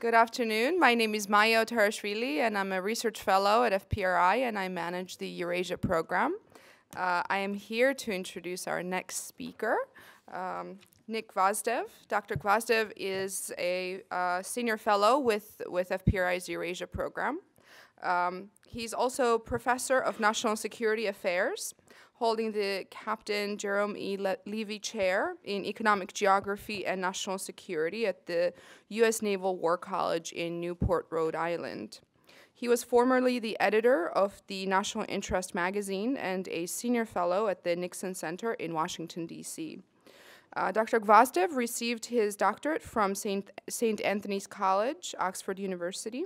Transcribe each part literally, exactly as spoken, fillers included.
Good afternoon. My name is Maya Tarashvili, and I'm a research fellow at F P R I, and I manage the Eurasia program. Uh, I am here to introduce our next speaker, um, Nick Gvosdev. Doctor Gvosdev is a uh, senior fellow with, with F P R I's Eurasia program. Um, he's also professor of national security affairs, holding the Captain Jerome E. Le-Levy Chair in Economic Geography and National Security at the U S Naval War College in Newport, Rhode Island. He was formerly the editor of the National Interest Magazine and a senior fellow at the Nixon Center in Washington, D C Uh, Doctor Gvosdev received his doctorate from Saint Anthony's College, Oxford University,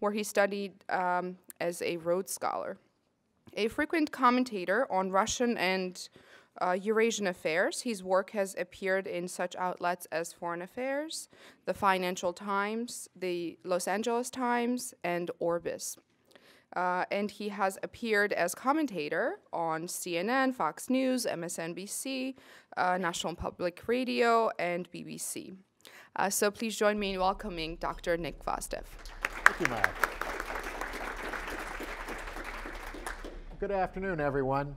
where he studied um, as a Rhodes Scholar. A frequent commentator on Russian and uh, Eurasian affairs, his work has appeared in such outlets as Foreign Affairs, the Financial Times, the Los Angeles Times, and Orbis. Uh, and he has appeared as commentator on C N N, Fox News, M S N B C, uh, National Public Radio, and B B C. Uh, so please join me in welcoming Doctor Nick Gvosdev. Thank you, Maya. Good afternoon, everyone.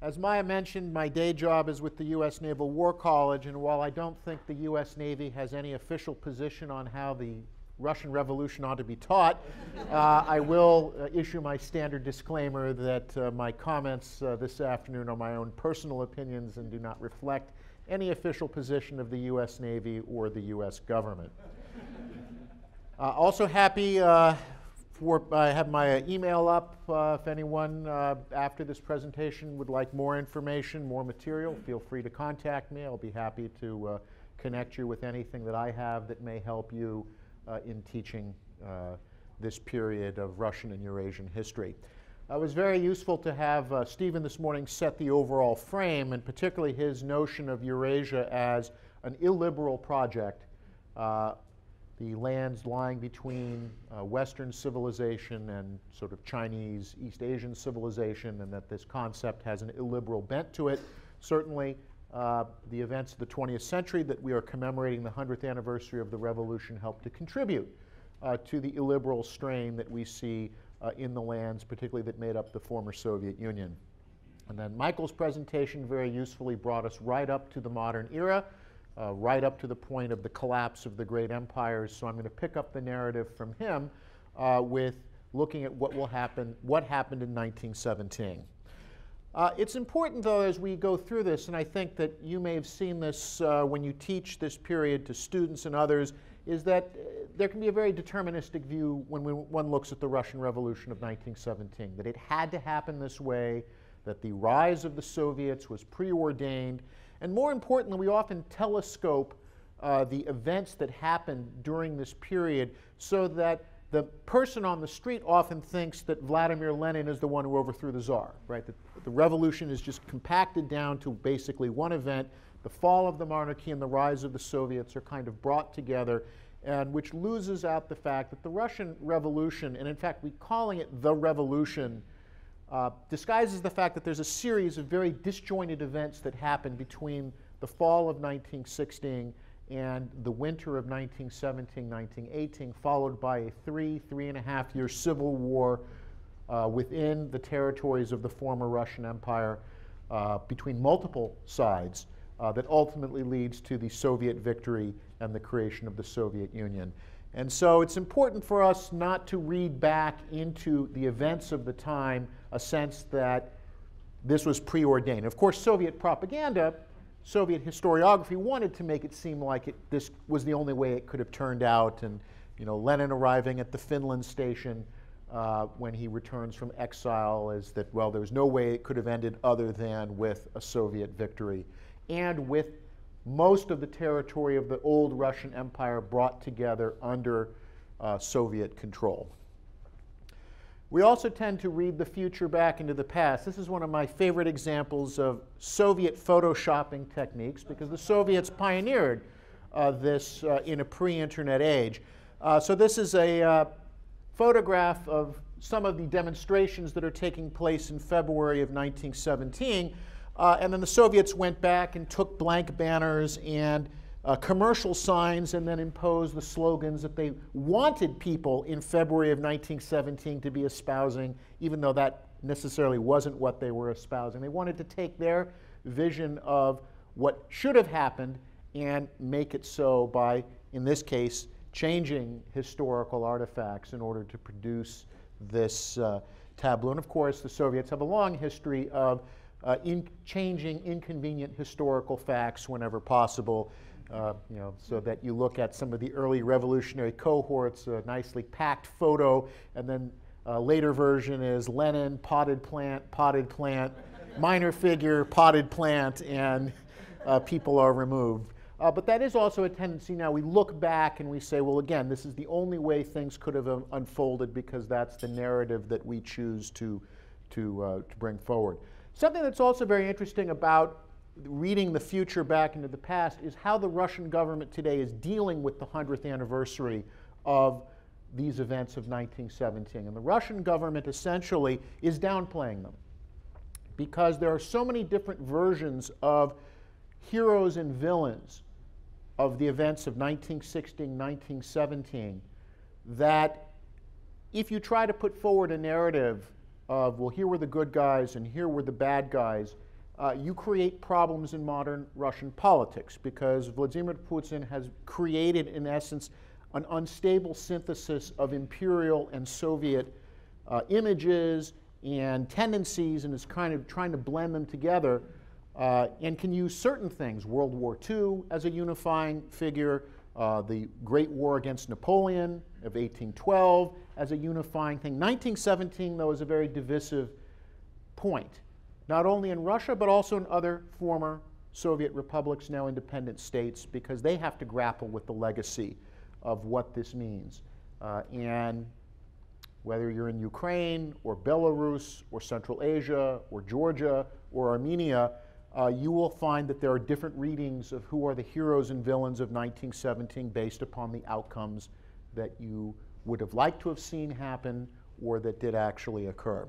As Maya mentioned, my day job is with the U S Naval War College, and while I don't think the U S Navy has any official position on how the Russian Revolution ought to be taught, uh, I will uh, issue my standard disclaimer that uh, my comments uh, this afternoon are my own personal opinions and do not reflect any official position of the U S Navy or the U S government. Uh, also happy uh, for, I uh, have my uh, email up uh, if anyone uh, after this presentation would like more information, more material, feel free to contact me. I'll be happy to uh, connect you with anything that I have that may help you uh, in teaching uh, this period of Russian and Eurasian history. Uh, it was very useful to have uh, Stephen this morning set the overall frame, and particularly his notion of Eurasia as an illiberal project, uh, the lands lying between uh, Western civilization and sort of Chinese East Asian civilization, and that this concept has an illiberal bent to it. Certainly, uh, the events of the twentieth century that we are commemorating the hundredth anniversary of the revolution helped to contribute uh, to the illiberal strain that we see uh, in the lands, particularly that made up the former Soviet Union. And then Michael's presentation very usefully brought us right up to the modern era, Uh, right up to the point of the collapse of the great empires. So I'm going to pick up the narrative from him uh, with looking at what will happen, what happened in nineteen seventeen. Uh, it's important, though, as we go through this, and I think that you may have seen this uh, when you teach this period to students and others, is that uh, there can be a very deterministic view when we, one looks at the Russian Revolution of nineteen seventeen, that it had to happen this way, that the rise of the Soviets was preordained. And more importantly, we often telescope uh, the events that happened during this period so that the person on the street often thinks that Vladimir Lenin is the one who overthrew the Tsar, right? That the revolution is just compacted down to basically one event. The fall of the monarchy and the rise of the Soviets are kind of brought together, and which loses out the fact that the Russian Revolution, and in fact, we're calling it the revolution, Uh, disguises the fact that there's a series of very disjointed events that happened between the fall of nineteen sixteen and the winter of nineteen seventeen nineteen eighteen, followed by a three, three and a half year civil war uh, within the territories of the former Russian Empire uh, between multiple sides uh, that ultimately leads to the Soviet victory and the creation of the Soviet Union. And so it's important for us not to read back into the events of the time a sense that this was preordained. Of course, Soviet propaganda, Soviet historiography wanted to make it seem like it, this was the only way it could have turned out, and you know, Lenin arriving at the Finland station uh, when he returns from exile is that, well, there was no way it could have ended other than with a Soviet victory and with most of the territory of the old Russian Empire brought together under uh, Soviet control. We also tend to read the future back into the past. This is one of my favorite examples of Soviet photoshopping techniques, because the Soviets pioneered uh, this uh, in a pre-internet age. Uh, so this is a uh, photograph of some of the demonstrations that are taking place in February of nineteen seventeen. Uh, and then the Soviets went back and took blank banners and uh, commercial signs and then imposed the slogans that they wanted people in February of nineteen seventeen to be espousing, even though that necessarily wasn't what they were espousing. They wanted to take their vision of what should have happened and make it so by, in this case, changing historical artifacts in order to produce this uh, tableau. And of course, the Soviets have a long history of uh, in changing inconvenient historical facts whenever possible, uh, you know, so that you look at some of the early revolutionary cohorts, a nicely packed photo, and then a later version is Lenin, potted plant, potted plant, minor figure, potted plant, and uh, people are removed. Uh, but that is also a tendency now. We look back and we say, well, again, this is the only way things could have um, unfolded because that's the narrative that we choose to, to, uh, to bring forward. Something that's also very interesting about reading the future back into the past is how the Russian government today is dealing with the hundredth anniversary of these events of nineteen seventeen. And the Russian government essentially is downplaying them because there are so many different versions of heroes and villains of the events of nineteen sixteen, nineteen seventeen, that if you try to put forward a narrative of, well, here were the good guys and here were the bad guys, uh, you create problems in modern Russian politics because Vladimir Putin has created, in essence, an unstable synthesis of imperial and Soviet uh, images and tendencies and is kind of trying to blend them together. Uh, and can use certain things, World War Two as a unifying figure, uh, the Great War against Napoleon of eighteen twelve as a unifying thing. nineteen seventeen, though, is a very divisive point, not only in Russia, but also in other former Soviet republics, now independent states, because they have to grapple with the legacy of what this means. Uh, and whether you're in Ukraine or Belarus or Central Asia or Georgia or Armenia, Uh, you will find that there are different readings of who are the heroes and villains of nineteen seventeen based upon the outcomes that you would have liked to have seen happen or that did actually occur.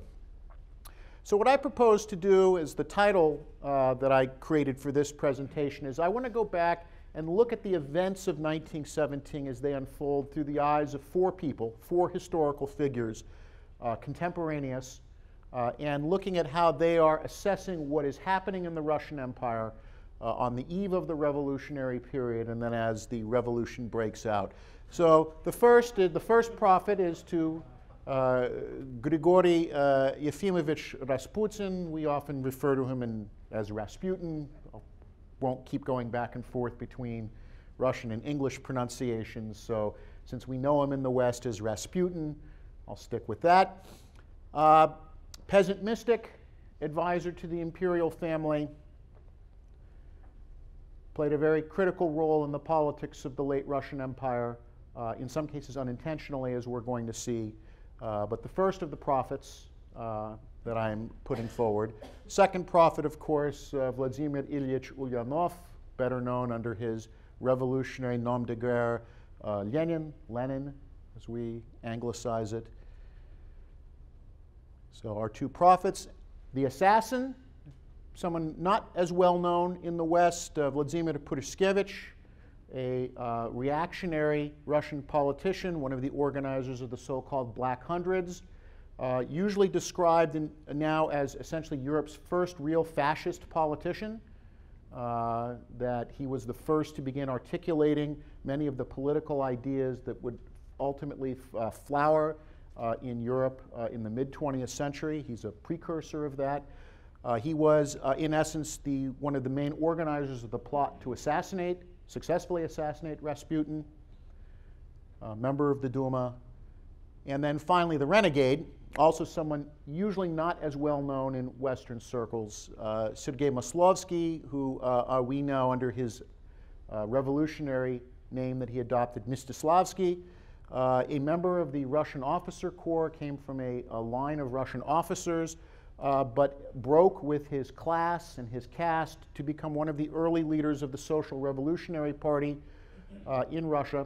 So what I propose to do is the title uh, that I created for this presentation is I want to go back and look at the events of nineteen seventeen as they unfold through the eyes of four people, four historical figures, uh, contemporaneous, Uh, and looking at how they are assessing what is happening in the Russian Empire uh, on the eve of the revolutionary period and then as the revolution breaks out. So the first, uh, the first prophet is to uh, Grigory uh, Yefimovich Rasputin. We often refer to him in, as Rasputin. I won't keep going back and forth between Russian and English pronunciations. So since we know him in the West as Rasputin, I'll stick with that. Uh, Peasant mystic, advisor to the imperial family, played a very critical role in the politics of the late Russian Empire, uh, in some cases unintentionally, as we're going to see. Uh, but the first of the prophets uh, that I'm putting forward. Second prophet, of course, uh, Vladimir Ilyich Ulyanov, better known under his revolutionary nom de guerre, uh, Lenin, Lenin, as we anglicize it. So our two prophets, the assassin, someone not as well known in the West, uh, Vladimir Purishkevich, a uh, reactionary Russian politician, one of the organizers of the so-called Black Hundreds, uh, usually described in, uh, now as essentially Europe's first real fascist politician, uh, that he was the first to begin articulating many of the political ideas that would ultimately uh, flower Uh, in Europe uh, in the mid twentieth century. He's a precursor of that. Uh, he was, uh, in essence, the, one of the main organizers of the plot to assassinate, successfully assassinate Rasputin, a member of the Duma. And then finally, the renegade, also someone usually not as well known in Western circles, uh, Sergei Maslovsky, who uh, uh, we know under his uh, revolutionary name that he adopted, Mstislavsky. Uh, a member of the Russian officer corps, came from a, a line of Russian officers, uh, but broke with his class and his caste to become one of the early leaders of the Social Revolutionary Party uh, in Russia.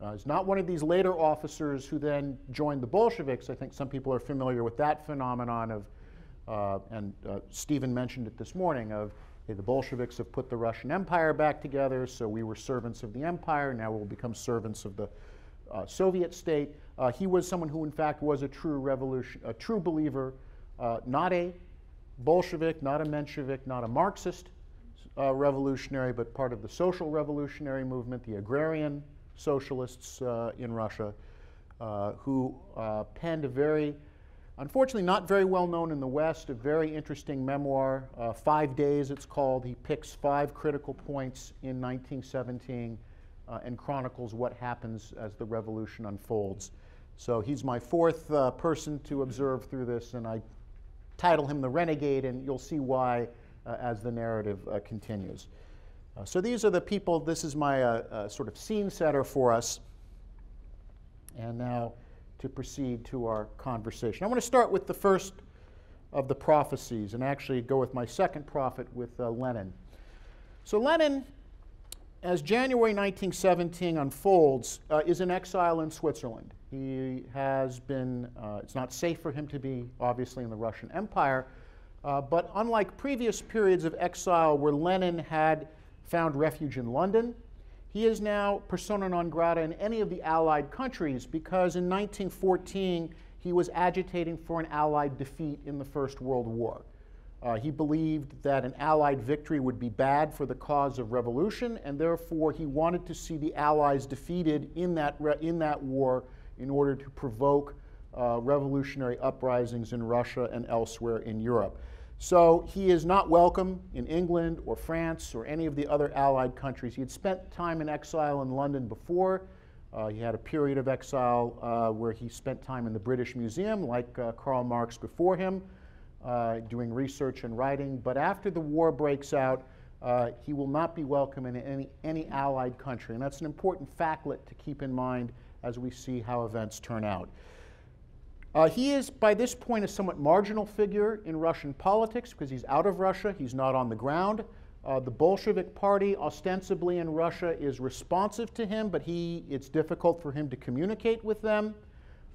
Uh, he's not one of these later officers who then joined the Bolsheviks. I think some people are familiar with that phenomenon of, uh, and uh, Stephen mentioned it this morning, of hey, the Bolsheviks have put the Russian Empire back together, so we were servants of the empire, now we'll become servants of the uh, Soviet state. Uh, he was someone who, in fact, was a true revolution, a true believer, uh, not a Bolshevik, not a Menshevik, not a Marxist uh, revolutionary, but part of the social revolutionary movement, the agrarian socialists uh, in Russia, uh, who uh, penned a very, unfortunately not very well known in the West, a very interesting memoir, uh, Five Days it's called. He picks five critical points in nineteen seventeen uh, and chronicles what happens as the revolution unfolds. So he's my fourth uh, person to observe through this, and I title him the Renegade, and you'll see why uh, as the narrative uh, continues. Uh, so these are the people. This is my uh, uh, sort of scene setter for us. And now to proceed to our conversation. I want to start with the first of the prophecies, and actually go with my second prophet, with uh, Lenin. So Lenin, as January nineteen seventeen unfolds, uh, is in exile in Switzerland. He has been, uh, it's not safe for him to be, obviously, in the Russian Empire, uh, but unlike previous periods of exile where Lenin had found refuge in London, he is now persona non grata in any of the Allied countries, because in nineteen fourteen he was agitating for an Allied defeat in the First World War. Uh, he believed that an Allied victory would be bad for the cause of revolution, and therefore he wanted to see the Allies defeated in that, re in that war in order to provoke uh, revolutionary uprisings in Russia and elsewhere in Europe. So he is not welcome in England or France or any of the other Allied countries. He had spent time in exile in London before. Uh, he had a period of exile uh, where he spent time in the British Museum, like uh, Karl Marx before him, Uh, doing research and writing, but after the war breaks out, uh, he will not be welcome in any, any Allied country, and that's an important factlet to keep in mind as we see how events turn out. Uh, he is, by this point, a somewhat marginal figure in Russian politics, because he's out of Russia, he's not on the ground. Uh, the Bolshevik Party, ostensibly in Russia, is responsive to him, but he, it's difficult for him to communicate with them.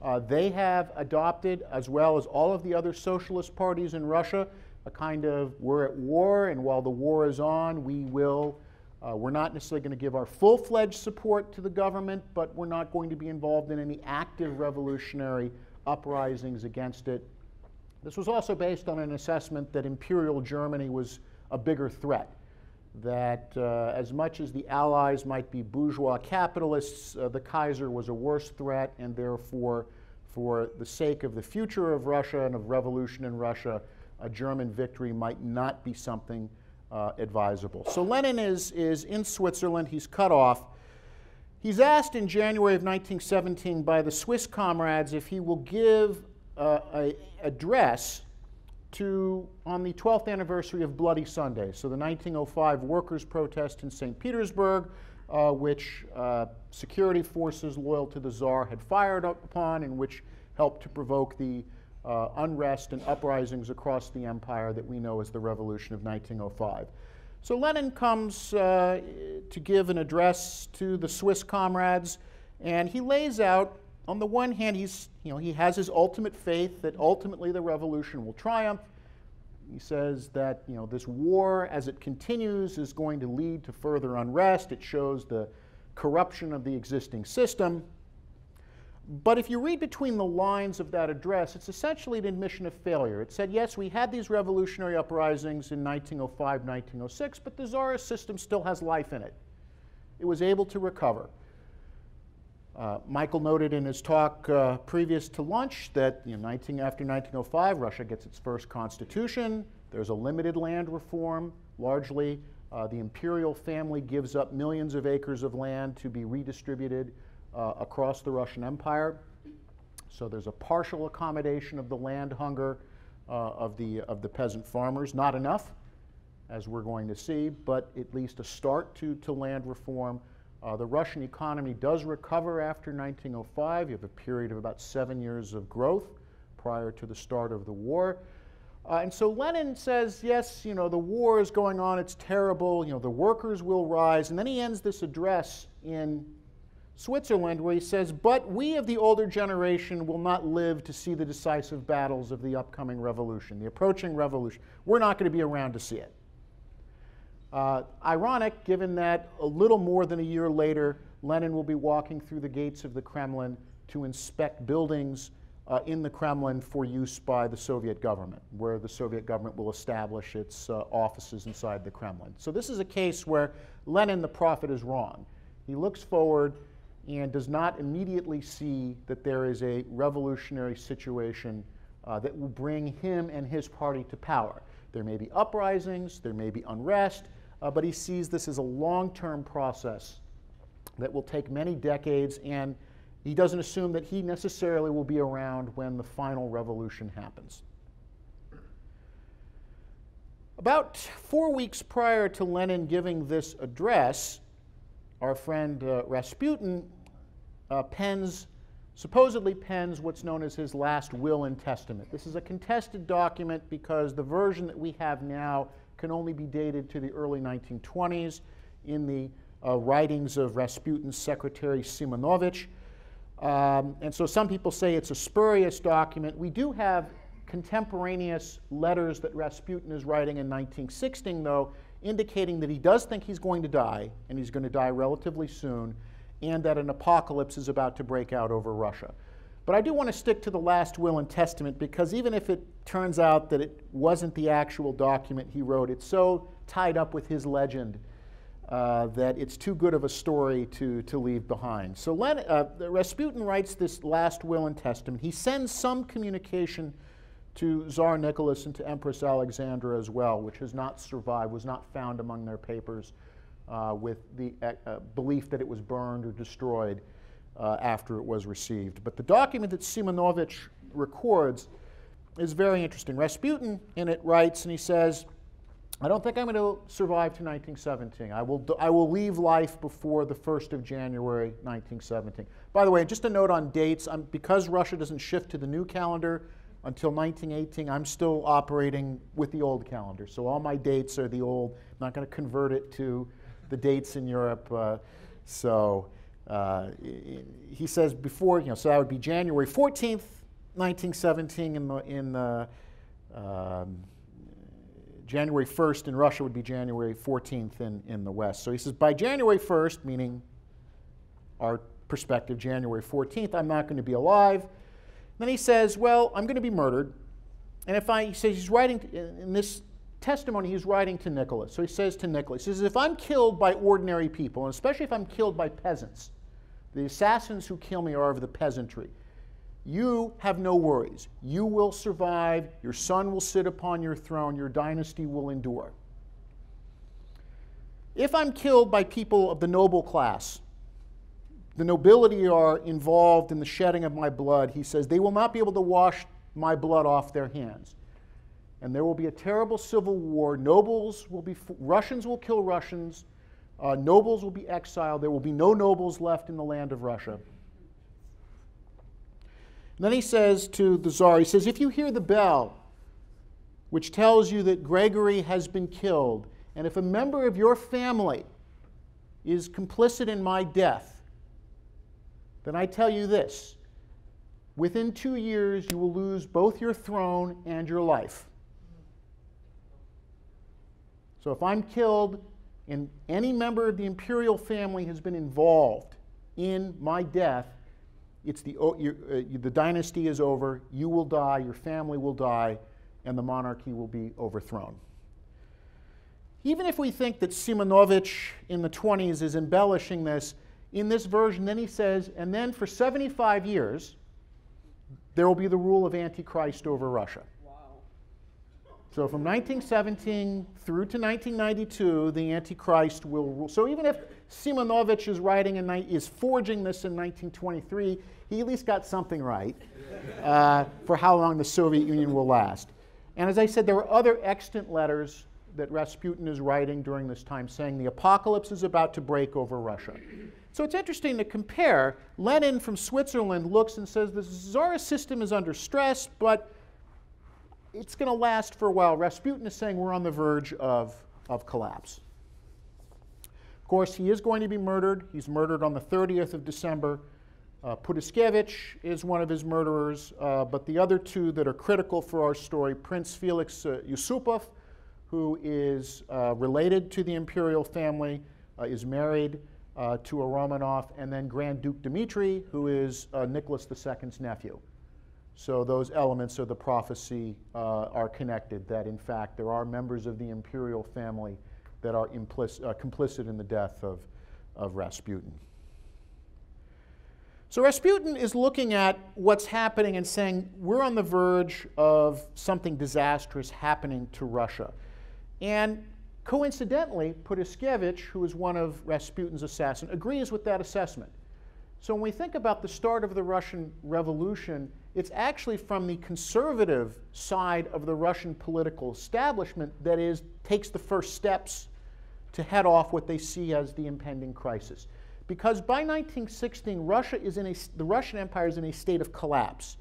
Uh, they have adopted, as well as all of the other socialist parties in Russia, a kind of, we're at war, and while the war is on, we will, uh, we're not necessarily going to give our full-fledged support to the government, but we're not going to be involved in any active revolutionary uprisings against it. This was also based on an assessment that Imperial Germany was a bigger threat, that uh, as much as the Allies might be bourgeois capitalists, uh, the Kaiser was a worse threat, and therefore, for the sake of the future of Russia and of revolution in Russia, a German victory might not be something uh, advisable. So Lenin is, is in Switzerland. He's cut off. He's asked in January of nineteen seventeen by the Swiss comrades if he will give uh, a address to, on the twelfth anniversary of Bloody Sunday, so the nineteen oh five workers' protest in Saint Petersburg, uh, which uh, security forces loyal to the Tsar had fired upon, and which helped to provoke the uh, unrest and uprisings across the empire that we know as the Revolution of nineteen oh five. So Lenin comes uh, to give an address to the Swiss comrades, and he lays out, on the one hand, he's, you know, he has his ultimate faith that ultimately the revolution will triumph. He says that, you know, this war, as it continues, is going to lead to further unrest. It shows the corruption of the existing system. But if you read between the lines of that address, it's essentially an admission of failure. It said, yes, we had these revolutionary uprisings in nineteen oh five, nineteen oh six, but the Tsarist system still has life in it. It was able to recover. Uh, Michael noted in his talk uh, previous to lunch that, you know, nineteen, after nineteen oh five, Russia gets its first constitution. There's a limited land reform. Largely, uh, the imperial family gives up millions of acres of land to be redistributed uh, across the Russian Empire. So there's a partial accommodation of the land hunger uh, of the of the peasant farmers. Not enough, as we're going to see, but at least a start to to land reform. Uh, the Russian economy does recover after nineteen oh five. You have a period of about seven years of growth prior to the start of the war. Uh, and so Lenin says, yes, you know, the war is going on, it's terrible, you know, the workers will rise. And then he ends this address in Switzerland where he says, but we of the older generation will not live to see the decisive battles of the upcoming revolution, the approaching revolution. We're not going to be around to see it. Uh, ironic, given that a little more than a year later, Lenin will be walking through the gates of the Kremlin to inspect buildings uh, in the Kremlin for use by the Soviet government, where the Soviet government will establish its uh, offices inside the Kremlin. So this is a case where Lenin the prophet is wrong. He looks forward and does not immediately see that there is a revolutionary situation uh, that will bring him and his party to power. There may be uprisings, there may be unrest, uh, but he sees this as a long-term process that will take many decades, and he doesn't assume that he necessarily will be around when the final revolution happens. About four weeks prior to Lenin giving this address, our friend uh, Rasputin uh, pens, supposedly pens what's known as his last will and testament. This is a contested document because the version that we have now can only be dated to the early nineteen twenties in the uh, writings of Rasputin's secretary Simonovich. Um, and so some people say it's a spurious document. We do have contemporaneous letters that Rasputin is writing in nineteen sixteen, though, indicating that he does think he's going to die, and he's going to die relatively soon, and that an apocalypse is about to break out over Russia. But I do want to stick to the last will and testament, because even if it turns out that it wasn't the actual document he wrote, it's so tied up with his legend uh, that it's too good of a story to, to leave behind. So Len, uh, Rasputin writes this last will and testament. He sends some communication to Tsar Nicholas and to Empress Alexandra as well, which has not survived, was not found among their papers, uh, with the uh, belief that it was burned or destroyed uh, after it was received. But the document that Simonovich records is very interesting. Rasputin in it writes, and he says, I don't think I'm going to survive to nineteen seventeen. I will, I will leave life before the first of January nineteen seventeen. By the way, just a note on dates, um, because Russia doesn't shift to the new calendar until nineteen eighteen, I'm still operating with the old calendar. So all my dates are the old. I'm not going to convert it to the dates in Europe. Uh, so uh, he says before, you know, so that would be January fourteenth, nineteen seventeen. In the, in the um, January first in Russia would be January fourteenth in, in the West. So he says by January first, meaning our perspective, January fourteenth, I'm not going to be alive. Then he says, well, I'm going to be murdered. And if I, he says he's writing, to, in this testimony, he's writing to Nicholas. So he says to Nicholas, he says, if I'm killed by ordinary people, and especially if I'm killed by peasants, the assassins who kill me are of the peasantry, you have no worries. You will survive. Your son will sit upon your throne. Your dynasty will endure. If I'm killed by people of the noble class, the nobility are involved in the shedding of my blood, he says, they will not be able to wash my blood off their hands. And there will be a terrible civil war. Nobles will be, Russians will kill Russians. Uh, nobles will be exiled. There will be no nobles left in the land of Russia. And then he says to the Tsar, he says, if you hear the bell, which tells you that Grigory has been killed, and if a member of your family is complicit in my death, then I tell you this, within two years you will lose both your throne and your life. So if I'm killed and any member of the imperial family has been involved in my death, it's the, your, uh, the dynasty is over, you will die, your family will die, and the monarchy will be overthrown. Even if we think that Simonovich in the twenties is embellishing this, in this version, then he says, and then for seventy-five years, there will be the rule of Antichrist over Russia. Wow. So from nineteen seventeen through to nineteen ninety-two, the Antichrist will rule. So even if Simonovich is writing and is forging this in nineteen twenty-three, he at least got something right uh, for how long the Soviet Union will last. And as I said, there were other extant letters that Rasputin is writing during this time saying the apocalypse is about to break over Russia. So it's interesting to compare. Lenin from Switzerland looks and says the czarist system is under stress, but it's going to last for a while. Rasputin is saying we're on the verge of, of collapse. Of course, he is going to be murdered. He's murdered on the thirtieth of December. Uh, Purishkevich is one of his murderers, uh, but the other two that are critical for our story, Prince Felix uh, Yusupov, who is uh, related to the imperial family, uh, is married uh, to a Romanov, and then Grand Duke Dmitry, who is uh, Nicholas the Second's nephew. So those elements of the prophecy uh, are connected, that in fact there are members of the imperial family that are implic uh, complicit in the death of, of Rasputin. So Rasputin is looking at what's happening and saying, we're on the verge of something disastrous happening to Russia. And coincidentally, Purishkevich, who is one of Rasputin's assassins, agrees with that assessment. So when we think about the start of the Russian Revolution, it's actually from the conservative side of the Russian political establishment that is, takes the first steps to head off what they see as the impending crisis. Because by nineteen sixteen, Russia is in a, the Russian Empire is in a state of collapse.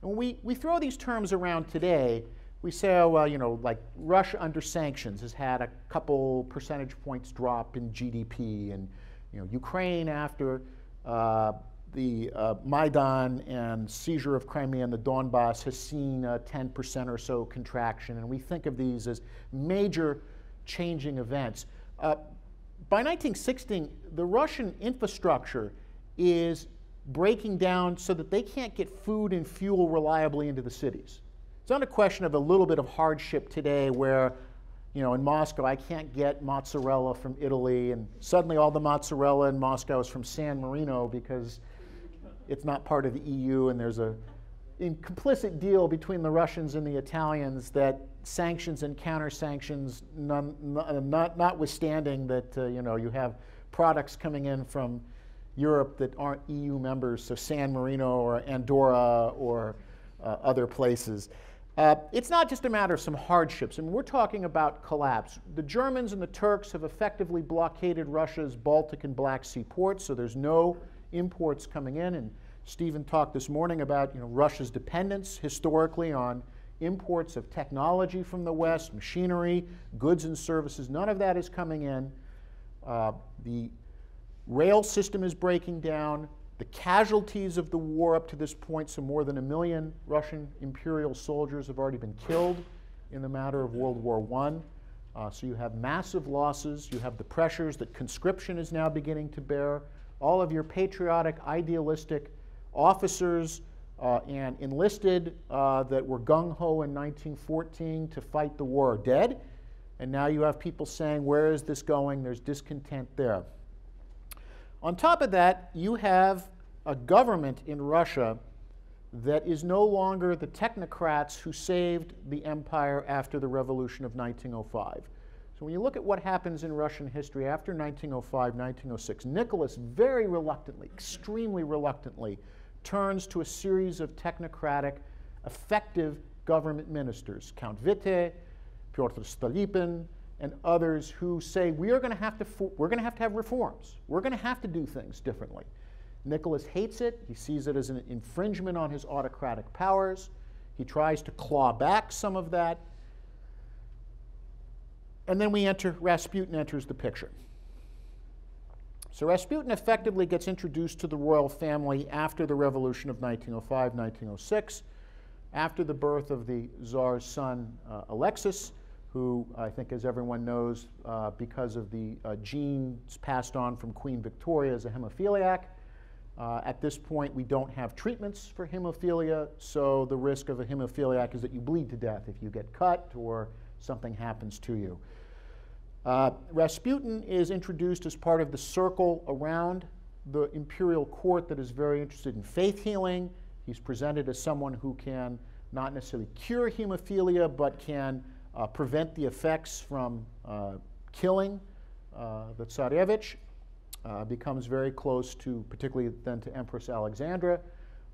And when we, we throw these terms around today, we say, oh, well, you know, like Russia under sanctions has had a couple percentage points drop in G D P, and you know, Ukraine after uh, the uh, Maidan and seizure of Crimea and the Donbass has seen a ten percent or so contraction, and we think of these as major changing events. Uh, By nineteen sixteen, the Russian infrastructure is breaking down so that they can't get food and fuel reliably into the cities. It's not a question of a little bit of hardship today where, you know, in Moscow, I can't get mozzarella from Italy, and suddenly all the mozzarella in Moscow is from San Marino because it's not part of the E U, and there's a complicit deal between the Russians and the Italians that sanctions and counter-sanctions, none, not, notwithstanding that uh, you know, you have products coming in from Europe that aren't E U members, so San Marino or Andorra or uh, other places. Uh, it's not just a matter of some hardships, and we're talking about collapse. The Germans and the Turks have effectively blockaded Russia's Baltic and Black Sea ports, so there's no imports coming in. And Stephen talked this morning about you know, Russia's dependence historically on imports of technology from the West, machinery, goods and services. None of that is coming in. Uh, the rail system is breaking down. The casualties of the war up to this point, so more than a million Russian imperial soldiers have already been killed in the matter of World War One. Uh, so you have massive losses. You have the pressures that conscription is now beginning to bear. All of your patriotic, idealistic officers Uh, and enlisted uh, that were gung-ho in nineteen fourteen to fight the war are dead. And now you have people saying, where is this going? There's discontent there. On top of that, you have a government in Russia that is no longer the technocrats who saved the empire after the revolution of nineteen oh five. So when you look at what happens in Russian history after nineteen oh five, nineteen oh six, Nicholas very reluctantly, extremely reluctantly, turns to a series of technocratic, effective government ministers, Count Witte, Pyotr Stolypin, and others who say, we are going to have to, we're going to have to have reforms. We're going to have to do things differently. Nicholas hates it. He sees it as an infringement on his autocratic powers. He tries to claw back some of that. And then we enter, Rasputin enters the picture. So Rasputin effectively gets introduced to the royal family after the revolution of nineteen oh five, nineteen oh six, after the birth of the Tsar's son, uh, Alexis, who I think, as everyone knows, uh, because of the uh, genes passed on from Queen Victoria, is a hemophiliac. Uh, at this point, we don't have treatments for hemophilia, so the risk of a hemophiliac is that you bleed to death if you get cut or something happens to you. Uh, Rasputin is introduced as part of the circle around the imperial court that is very interested in faith healing. He's presented as someone who can not necessarily cure hemophilia, but can uh, prevent the effects from uh, killing uh, the Tsarevich, uh, becomes very close to, particularly then to Empress Alexandra.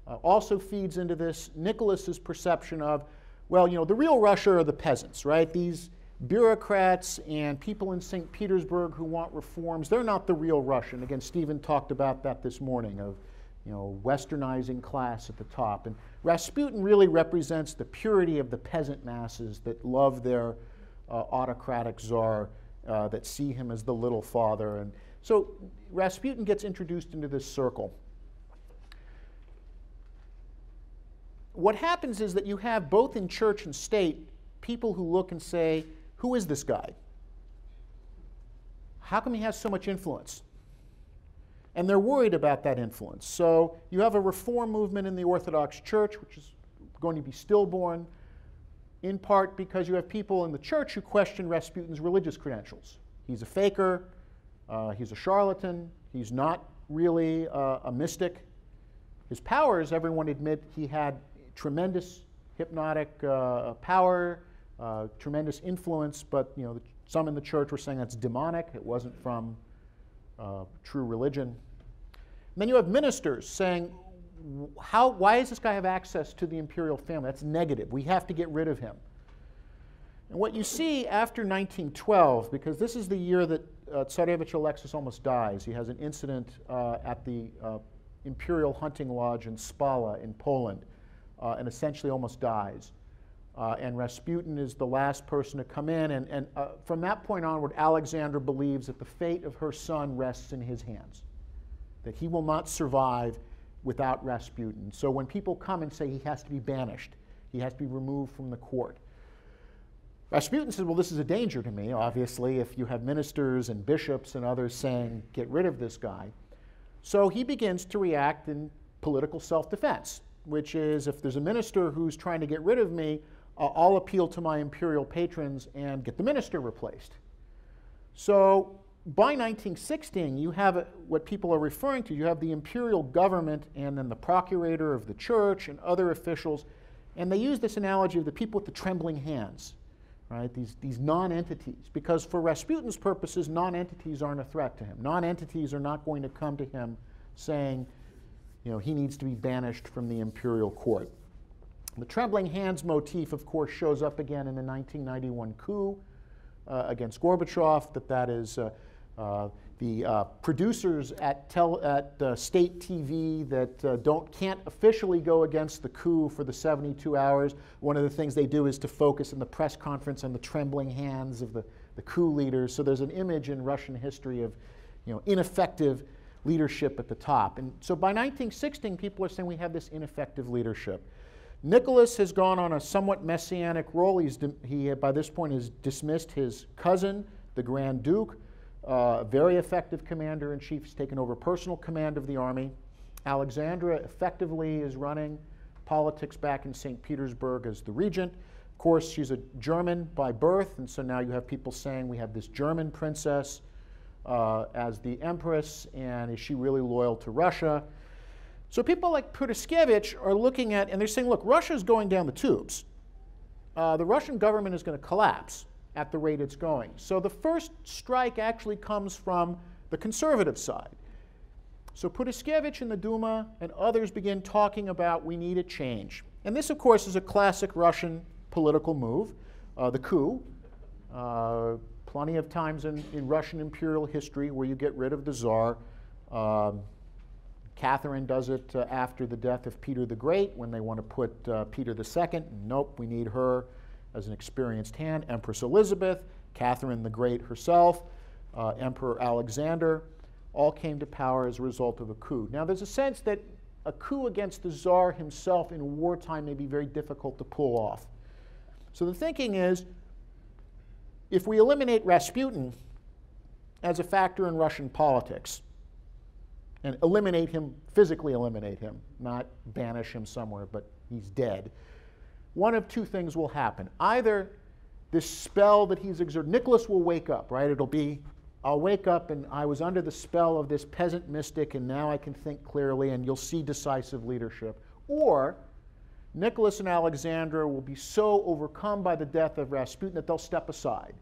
Uh, also feeds into this Nicholas's perception of, well, you know, the real Russia are the peasants, right? These bureaucrats and people in Saint Petersburg who want reforms, they're not the real Russian. Again, Stephen talked about that this morning of, you know, westernizing class at the top. And Rasputin really represents the purity of the peasant masses that love their uh, autocratic czar, uh, that see him as the little father. And so Rasputin gets introduced into this circle. What happens is that you have both in church and state people who look and say, Who is this guy? How come he has so much influence? And they're worried about that influence. So you have a reform movement in the Orthodox Church, which is going to be stillborn, in part because you have people in the church who question Rasputin's religious credentials. He's a faker, uh, he's a charlatan, he's not really uh, a mystic. His powers, everyone admit, he had tremendous hypnotic uh, power, uh, tremendous influence, but you know, the, some in the church were saying that's demonic, it wasn't from Uh, true religion. And then you have ministers saying, "How? Why does this guy have access to the imperial family? That's negative. We have to get rid of him." And what you see after nineteen twelve, because this is the year that uh, Tsarevich Alexis almost dies. He has an incident uh, at the uh, imperial hunting lodge in Spala in Poland, uh, and essentially almost dies. Uh, and Rasputin is the last person to come in, and, and uh, from that point onward, Alexandra believes that the fate of her son rests in his hands, that he will not survive without Rasputin. So when people come and say he has to be banished, he has to be removed from the court, Rasputin says, well, this is a danger to me, obviously, if you have ministers and bishops and others saying, get rid of this guy. So he begins to react in political self-defense, which is, if there's a minister who's trying to get rid of me, Uh, I'll appeal to my imperial patrons and get the minister replaced. So by nineteen sixteen, you have a, what people are referring to, you have the imperial government and then the procurator of the church and other officials, and they use this analogy of the people with the trembling hands, right? These, these non-entities, because for Rasputin's purposes, non-entities aren't a threat to him. Non-entities are not going to come to him saying, you know, he needs to be banished from the imperial court. The trembling hands motif, of course, shows up again in the nineteen ninety-one coup uh, against Gorbachev, that that is uh, uh, the uh, producers at, tel at uh, state T V that uh, don't, can't officially go against the coup for the seventy-two hours. One of the things they do is to focus in the press conference on the trembling hands of the, the coup leaders. So there's an image in Russian history of, you know, ineffective leadership at the top. And so by nineteen sixteen, people are saying we have this ineffective leadership. Nicholas has gone on a somewhat messianic role. He's he, by this point, has dismissed his cousin, the Grand Duke, a uh, very effective commander-in-chief. He's taken over personal command of the army. Alexandra effectively is running politics back in Saint Petersburg as the regent. Of course, she's a German by birth, and so now you have people saying we have this German princess uh, as the empress, and is she really loyal to Russia? So people like Purishkevich are looking at, and they're saying, look, Russia's going down the tubes. Uh, the Russian government is going to collapse at the rate it's going. So the first strike actually comes from the conservative side. So Purishkevich in the Duma and others begin talking about we need a change. And this, of course, is a classic Russian political move, uh, the coup. Uh, plenty of times in, in Russian imperial history where you get rid of the Tsar. Um, Catherine does it uh, after the death of Peter the Great when they want to put uh, Peter the Second. Nope, we need her as an experienced hand. Empress Elizabeth, Catherine the Great herself, uh, Emperor Alexander, all came to power as a result of a coup. Now there's a sense that a coup against the Tsar himself in wartime may be very difficult to pull off. So the thinking is, if we eliminate Rasputin as a factor in Russian politics, and eliminate him, physically eliminate him, not banish him somewhere, but he's dead, one of two things will happen. Either this spell that he's exerted, Nicholas will wake up, right? It'll be, I'll wake up and I was under the spell of this peasant mystic and now I can think clearly, and you'll see decisive leadership. Or Nicholas and Alexandra will be so overcome by the death of Rasputin that they'll step aside.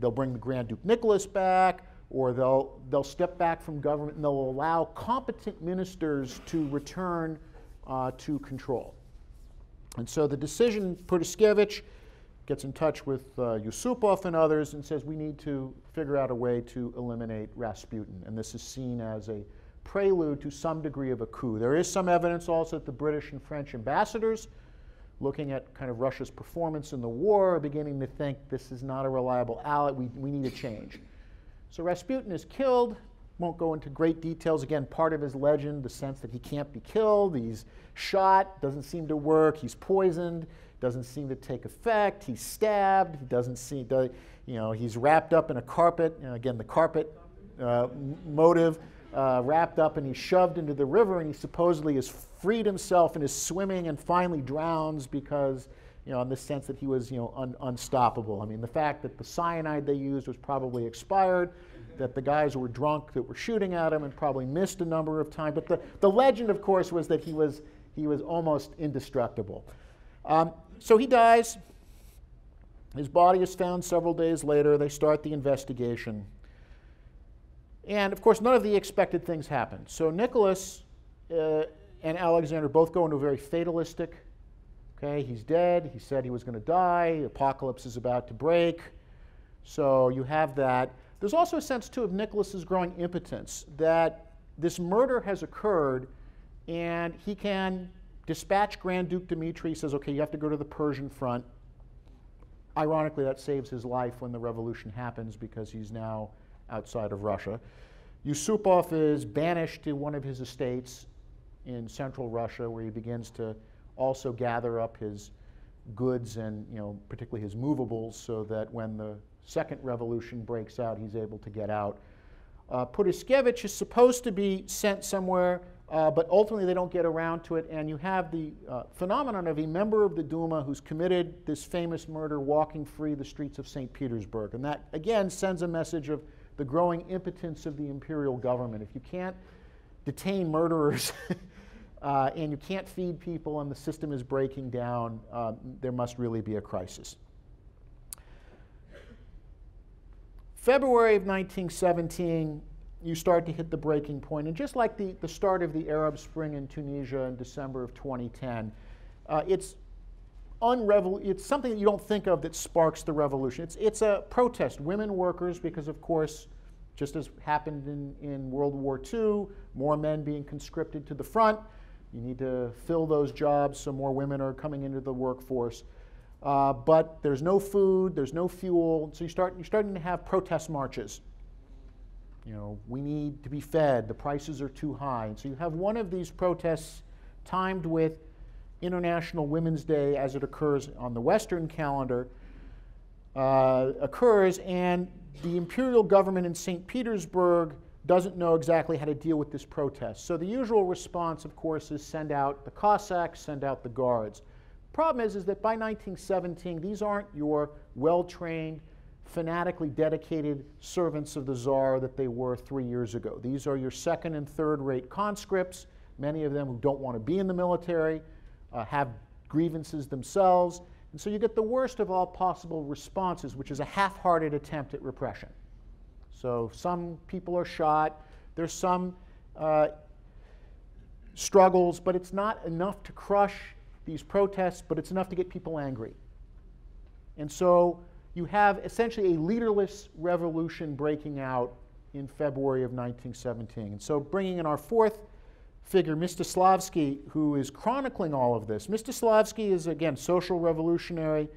They'll bring the Grand Duke Nicholas back, or they'll, they'll step back from government and they'll allow competent ministers to return uh, to control. And so the decision, Purishkevich gets in touch with uh, Yusupov and others and says we need to figure out a way to eliminate Rasputin. And this is seen as a prelude to some degree of a coup. There is some evidence also that the British and French ambassadors, looking at kind of Russia's performance in the war, are beginning to think this is not a reliable ally, we, we need a change. So Rasputin is killed, won't go into great details. Again, part of his legend, the sense that he can't be killed, he's shot, doesn't seem to work, he's poisoned, doesn't seem to take effect. He's stabbed. He doesn't see, does, you know, he's wrapped up in a carpet. You know, again, the carpet uh, motive, uh, wrapped up, and he's shoved into the river, and he supposedly has freed himself and is swimming and finally drowns because, you know, in the sense that he was, you know, un unstoppable. I mean, the fact that the cyanide they used was probably expired, that the guys were drunk that were shooting at him and probably missed a number of times. But the, the legend, of course, was that he was, he was almost indestructible. Um, so he dies. His body is found several days later. They start the investigation. And, of course, none of the expected things happen. So Nicholas uh, and Alexander both go into a very fatalistic, okay, he's dead, he said he was going to die, the apocalypse is about to break. So you have that. There's also a sense, too, of Nicholas's growing impotence, that this murder has occurred, and he can dispatch Grand Duke Dmitri. He says, okay, you have to go to the Persian front. Ironically, that saves his life when the revolution happens, because he's now outside of Russia. Yusupov is banished to one of his estates in central Russia, where he begins to also gather up his goods and, you know, particularly his movables, so that when the second revolution breaks out, he's able to get out. Uh, Purishkevich is supposed to be sent somewhere, uh, but ultimately they don't get around to it, and you have the uh, phenomenon of a member of the Duma who's committed this famous murder walking free the streets of Saint Petersburg, and that, again, sends a message of the growing impotence of the imperial government. If you can't detain murderers uh, and you can't feed people and the system is breaking down, uh, there must really be a crisis. February of nineteen seventeen, you start to hit the breaking point. And just like the, the start of the Arab Spring in Tunisia in December of twenty ten, uh, it's, it's something that you don't think of that sparks the revolution. It's, it's a protest. Women workers, because of course, just as happened in, in World War Two, more men being conscripted to the front. You need to fill those jobs so more women are coming into the workforce. Uh, but there's no food, there's no fuel, so you start, you're starting to have protest marches. You know, we need to be fed, the prices are too high. And so you have one of these protests timed with International Women's Day, as it occurs on the Western calendar, uh, occurs, and the imperial government in Saint Petersburg doesn't know exactly how to deal with this protest. So the usual response, of course, is send out the Cossacks, send out the guards. Problem is, is that by nineteen seventeen, these aren't your well-trained, fanatically dedicated servants of the Tsar that they were three years ago. These are your second and third-rate conscripts, many of them who don't want to be in the military, uh, have grievances themselves. And so you get the worst of all possible responses, which is a half-hearted attempt at repression. So some people are shot. There's some uh, struggles, but it's not enough to crush these protests, but it's enough to get people angry. And so you have essentially a leaderless revolution breaking out in February of nineteen seventeen. And so bringing in our fourth figure, Mstislavsky, who is chronicling all of this. Mstislavsky is, again, social revolutionary.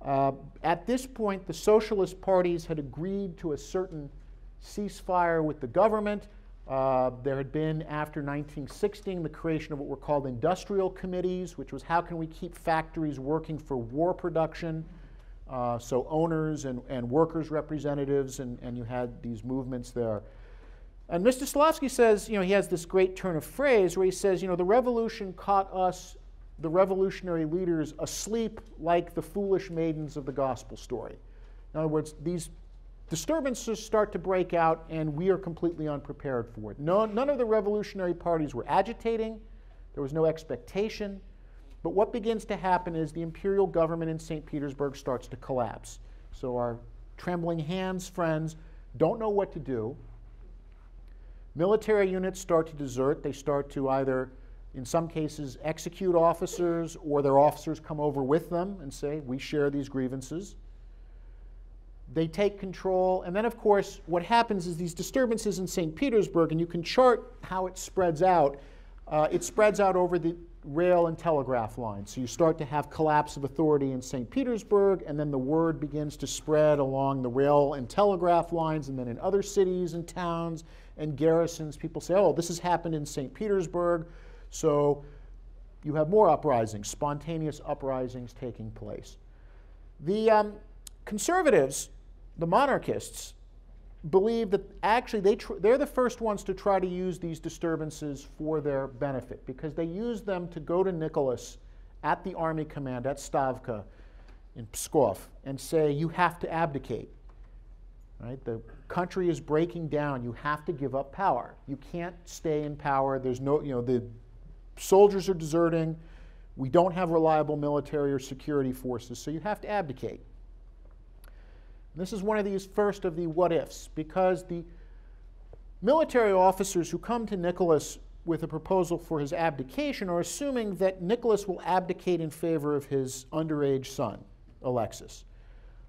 Uh, at this point, the socialist parties had agreed to a certain ceasefire with the government. Uh, there had been, after nineteen sixteen, the creation of what were called industrial committees, which was how can we keep factories working for war production? Uh, so owners and, and workers' representatives, and, and you had these movements there. And Mstislavsky says, you know, he has this great turn of phrase where he says, you know, the revolution caught us, the revolutionary leaders, asleep like the foolish maidens of the gospel story. In other words, these disturbances start to break out, and we are completely unprepared for it. No, none of the revolutionary parties were agitating. There was no expectation. But what begins to happen is the imperial government in Saint Petersburg starts to collapse. So our trembling hands friends don't know what to do. Military units start to desert. They start to either, in some cases, execute officers, or their officers come over with them and say, we share these grievances. They take control, and then, of course, what happens is these disturbances in Saint Petersburg, and you can chart how it spreads out. Uh, it spreads out over the rail and telegraph lines. So you start to have collapse of authority in Saint Petersburg, and then the word begins to spread along the rail and telegraph lines, and then in other cities and towns and garrisons, people say, oh, this has happened in Saint Petersburg, so you have more uprisings, spontaneous uprisings taking place. The um, conservatives, the monarchists, believe that actually they tr they're the first ones to try to use these disturbances for their benefit, because they use them to go to Nicholas at the army command at Stavka in Pskov and say, you have to abdicate. Right? The country is breaking down. You have to give up power. You can't stay in power. There's no, you know, the soldiers are deserting. We don't have reliable military or security forces, so you have to abdicate. And this is one of these first of the what-ifs, because the military officers who come to Nicholas with a proposal for his abdication are assuming that Nicholas will abdicate in favor of his underage son, Alexis.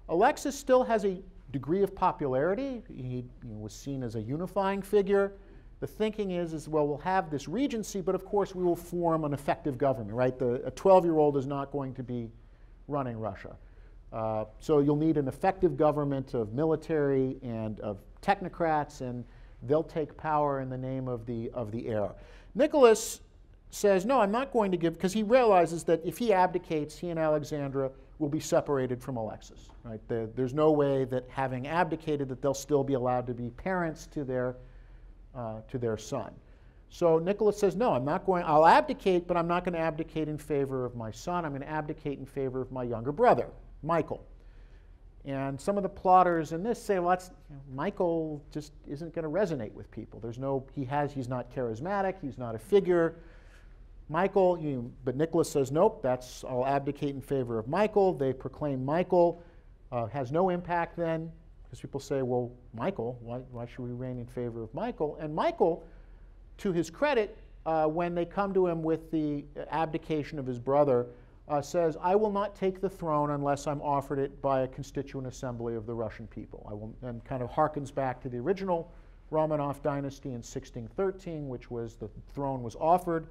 Alexis still has a degree of popularity. He, you know, was seen as a unifying figure. The thinking is, is, well, we'll have this regency, but of course we will form an effective government, right? The, a twelve-year-old is not going to be running Russia. Uh, so you'll need an effective government of military and of technocrats, and they'll take power in the name of the, of the heir. Nicholas says, no, I'm not going to give, because he realizes that if he abdicates, he and Alexandra will be separated from Alexis, right? There, there's no way that, having abdicated, that they'll still be allowed to be parents to their, uh, to their son. So Nicholas says, no, I'm not going, I'll abdicate, but I'm not going to abdicate in favor of my son. I'm going to abdicate in favor of my younger brother, Michael. And some of the plotters in this say, well, that's, you know, Michael just isn't going to resonate with people. There's no, he has, he's not charismatic, he's not a figure. Michael, you, but Nicholas says, nope, that's, I'll abdicate in favor of Michael. They proclaim Michael, uh, has no impact then, because people say, well, Michael, why, why should we reign in favor of Michael? And Michael, to his credit, uh, when they come to him with the abdication of his brother, Uh, says, I will not take the throne unless I'm offered it by a constituent assembly of the Russian people. I will, and kind of harkens back to the original Romanov dynasty in sixteen thirteen, which was the throne was offered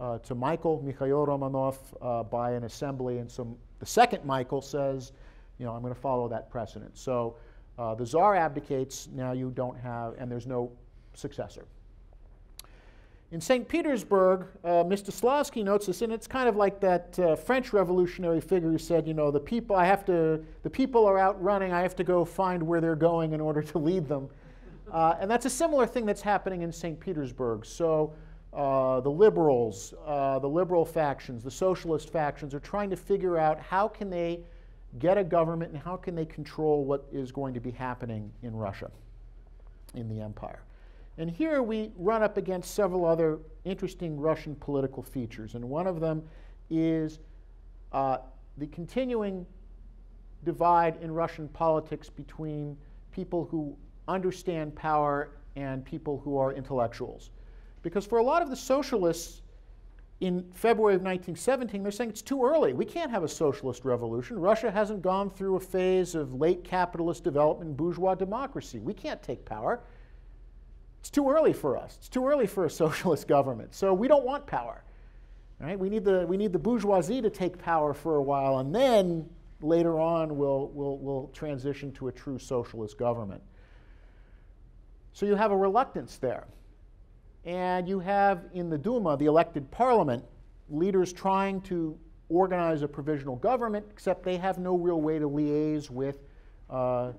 uh, to Michael, Mikhail Romanov, uh, by an assembly. And so the second Michael says, you know, I'm going to follow that precedent. So uh, the Tsar abdicates, now you don't have, and there's no successor. In Saint Petersburg, uh, Mstislavsky notes this, and it's kind of like that uh, French revolutionary figure who said, you know, the people, I have to, the people are out running, I have to go find where they're going in order to lead them. Uh, and that's a similar thing that's happening in Saint Petersburg. So uh, the liberals, uh, the liberal factions, the socialist factions are trying to figure out how can they get a government and how can they control what is going to be happening in Russia, in the empire. And here we run up against several other interesting Russian political features, and one of them is uh, the continuing divide in Russian politics between people who understand power and people who are intellectuals. Because for a lot of the socialists in February of nineteen seventeen, they're saying it's too early. We can't have a socialist revolution. Russia hasn't gone through a phase of late capitalist development, bourgeois democracy. We can't take power. It's too early for us. It's too early for a socialist government. So we don't want power. Right? We need the, we need the bourgeoisie to take power for a while, and then later on we'll, we'll, we'll transition to a true socialist government. So you have a reluctance there. And you have in the Duma, the elected parliament, leaders trying to organize a provisional government, except they have no real way to liaise with uh,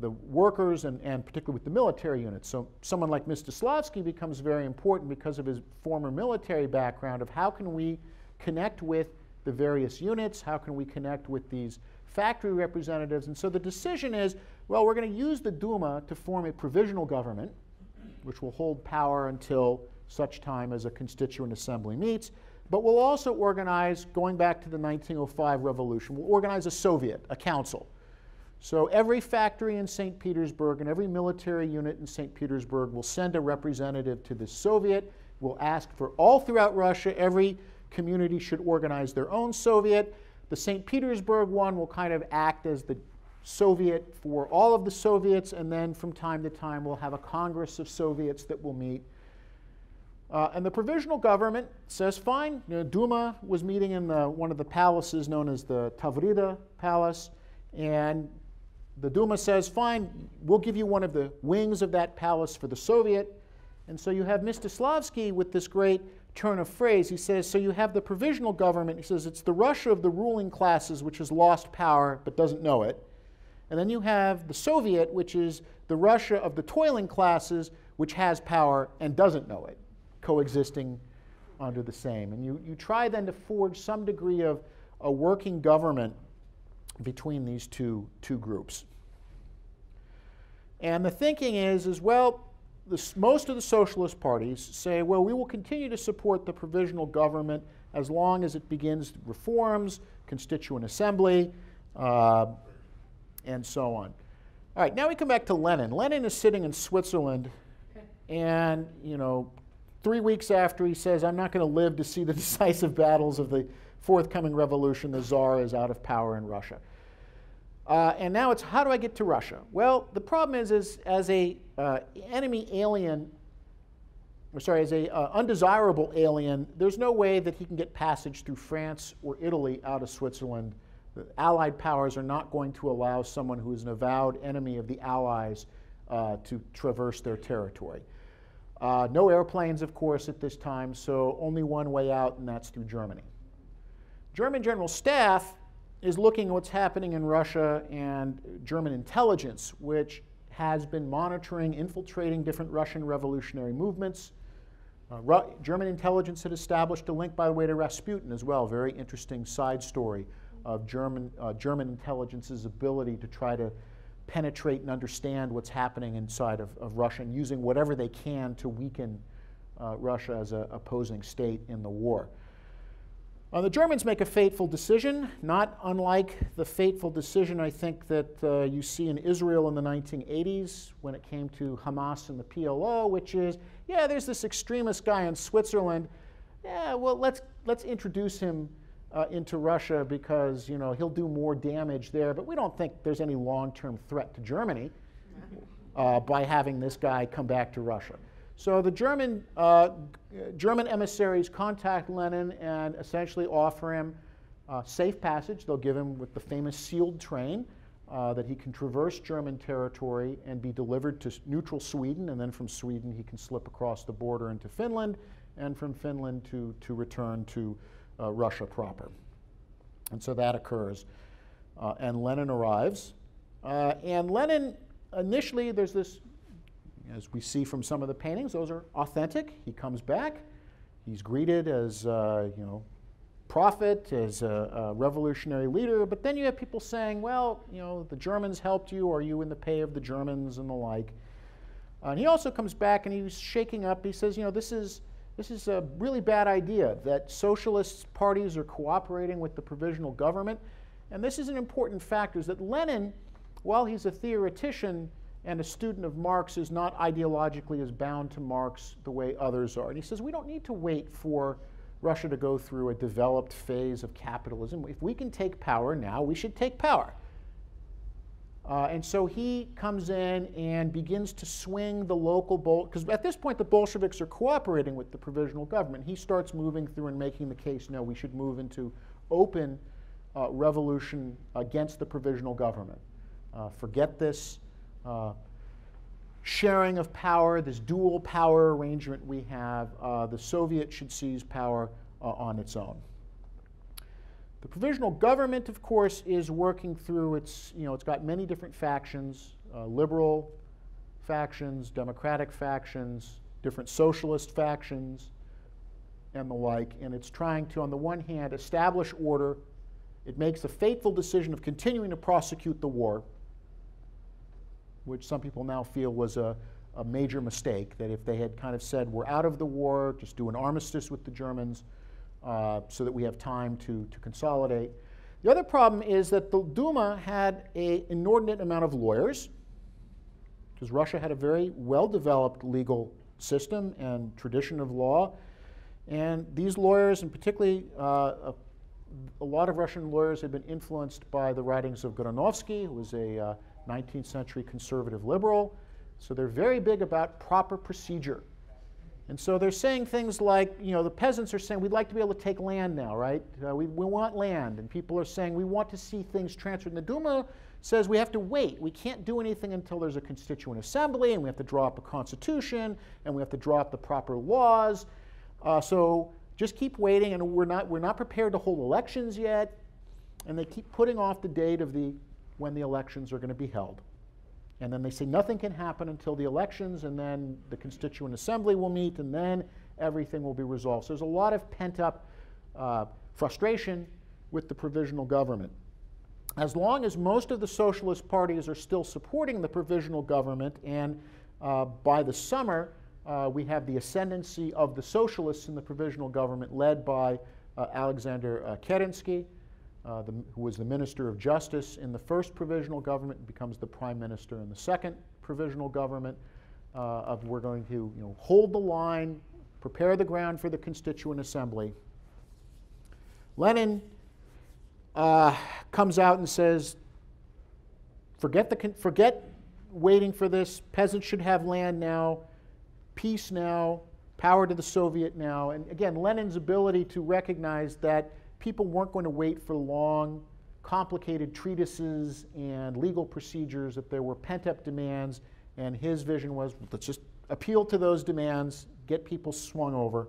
the workers, and, and particularly with the military units. So someone like Mstislavsky becomes very important because of his former military background of how can we connect with the various units, how can we connect with these factory representatives. And so the decision is, well, we're going to use the Duma to form a provisional government, which will hold power until such time as a constituent assembly meets, but we'll also organize, going back to the nineteen oh five revolution, we'll organize a Soviet, a council. So every factory in Saint Petersburg and every military unit in Saint Petersburg will send a representative to the Soviet, will ask for all throughout Russia. Every community should organize their own Soviet. The Saint Petersburg one will kind of act as the Soviet for all of the Soviets, and then from time to time we'll have a Congress of Soviets that will meet. Uh, and the provisional government says, fine, you know, Duma was meeting in the, one of the palaces known as the Tavrida Palace, and the Duma says, fine, we'll give you one of the wings of that palace for the Soviet. And so you have Mstislavsky with this great turn of phrase. He says, so you have the provisional government. He says, it's the Russia of the ruling classes, which has lost power but doesn't know it. And then you have the Soviet, which is the Russia of the toiling classes, which has power and doesn't know it, coexisting under the same. And you, you try then to forge some degree of a working government between these two, two groups. And the thinking is, is well, this, most of the socialist parties say, well, we will continue to support the provisional government as long as it begins reforms, constituent assembly, uh, and so on. All right, now we come back to Lenin. Lenin is sitting in Switzerland, and you know, three weeks after he says, I'm not going to live to see the decisive battles of the forthcoming revolution, the Tsar is out of power in Russia. Uh, and now it's, how do I get to Russia? Well, the problem is, is as a uh, enemy alien, or sorry, as a uh, undesirable alien, there's no way that he can get passage through France or Italy out of Switzerland. The Allied powers are not going to allow someone who is an avowed enemy of the Allies uh, to traverse their territory. Uh, no airplanes, of course, at this time, so only one way out, and that's through Germany. German General Staff is looking at what's happening in Russia and German intelligence, which has been monitoring, infiltrating different Russian revolutionary movements. Uh, Ru German intelligence had established a link, by the way, to Rasputin as well. Very interesting side story of German, uh, German intelligence's ability to try to penetrate and understand what's happening inside of, of Russia and using whatever they can to weaken uh, Russia as an opposing state in the war. Uh, the Germans make a fateful decision, not unlike the fateful decision, I think, that uh, you see in Israel in the nineteen eighties when it came to Hamas and the P L O, which is, yeah, there's this extremist guy in Switzerland. Yeah, well, let's, let's introduce him uh, into Russia because, you know, he'll do more damage there. But we don't think there's any long-term threat to Germany uh, by having this guy come back to Russia. So the German, uh, German emissaries contact Lenin and essentially offer him uh, safe passage. They'll give him with the famous sealed train uh, that he can traverse German territory and be delivered to neutral Sweden. And then from Sweden, he can slip across the border into Finland, and from Finland to, to return to uh, Russia proper. And so that occurs. Uh, and Lenin arrives. Uh, and Lenin, initially, there's this, as we see from some of the paintings, those are authentic. He comes back. He's greeted as uh, you know, prophet, as a, a revolutionary leader. But then you have people saying, well, you know, the Germans helped you. Are you in the pay of the Germans and the like? Uh, and he also comes back and he's shaking up. He says, you know, this is, this is a really bad idea that socialist parties are cooperating with the provisional government. And this is an important factor, is that Lenin, while he's a theoretician and a student of Marx, is not ideologically as bound to Marx the way others are. And he says, we don't need to wait for Russia to go through a developed phase of capitalism. If we can take power now, we should take power. Uh, and so he comes in and begins to swing the local Bol- because at this point the Bolsheviks are cooperating with the provisional government. He starts moving through and making the case, no, we should move into open uh, revolution against the provisional government. Uh, forget this Uh, sharing of power, this dual power arrangement we have. Uh, the Soviet should seize power uh, on its own. The provisional government, of course, is working through its, you know, it's got many different factions, uh, liberal factions, democratic factions, different socialist factions, and the like. And it's trying to, on the one hand, establish order. It makes the fateful decision of continuing to prosecute the war, which some people now feel was a, a major mistake, that if they had kind of said, we're out of the war, just do an armistice with the Germans uh, so that we have time to, to consolidate. The other problem is that the Duma had an inordinate amount of lawyers, because Russia had a very well-developed legal system and tradition of law. And these lawyers, and particularly uh, a, a lot of Russian lawyers, had been influenced by the writings of Granovsky, who was a uh, nineteenth century conservative liberal. So they're very big about proper procedure. And so they're saying things like, you know, the peasants are saying, we'd like to be able to take land now, right? Uh, we, we want land. And people are saying, we want to see things transferred. And the Duma says, we have to wait. We can't do anything until there's a constituent assembly, and we have to draw up a constitution, and we have to draw up the proper laws. Uh, so just keep waiting, and we're not, we're not prepared to hold elections yet. And they keep putting off the date of the, when the elections are going to be held. And then they say nothing can happen until the elections, and then the Constituent Assembly will meet, and then everything will be resolved. So there's a lot of pent-up uh, frustration with the provisional government. As long as most of the socialist parties are still supporting the provisional government, and uh, by the summer, uh, we have the ascendancy of the socialists in the provisional government, led by uh, Alexander uh, Kerensky, Uh, the, who was the Minister of Justice in the first provisional government, and becomes the Prime Minister in the second provisional government. Uh, of we're going to, you know, hold the line, prepare the ground for the Constituent Assembly. Lenin uh, comes out and says, "Forget the forget waiting for this. Peasants should have land now, peace now, power to the Soviet now." And again, Lenin's ability to recognize that people weren't going to wait for long, complicated treatises and legal procedures, that there were pent-up demands, and his vision was, let's just appeal to those demands, get people swung over.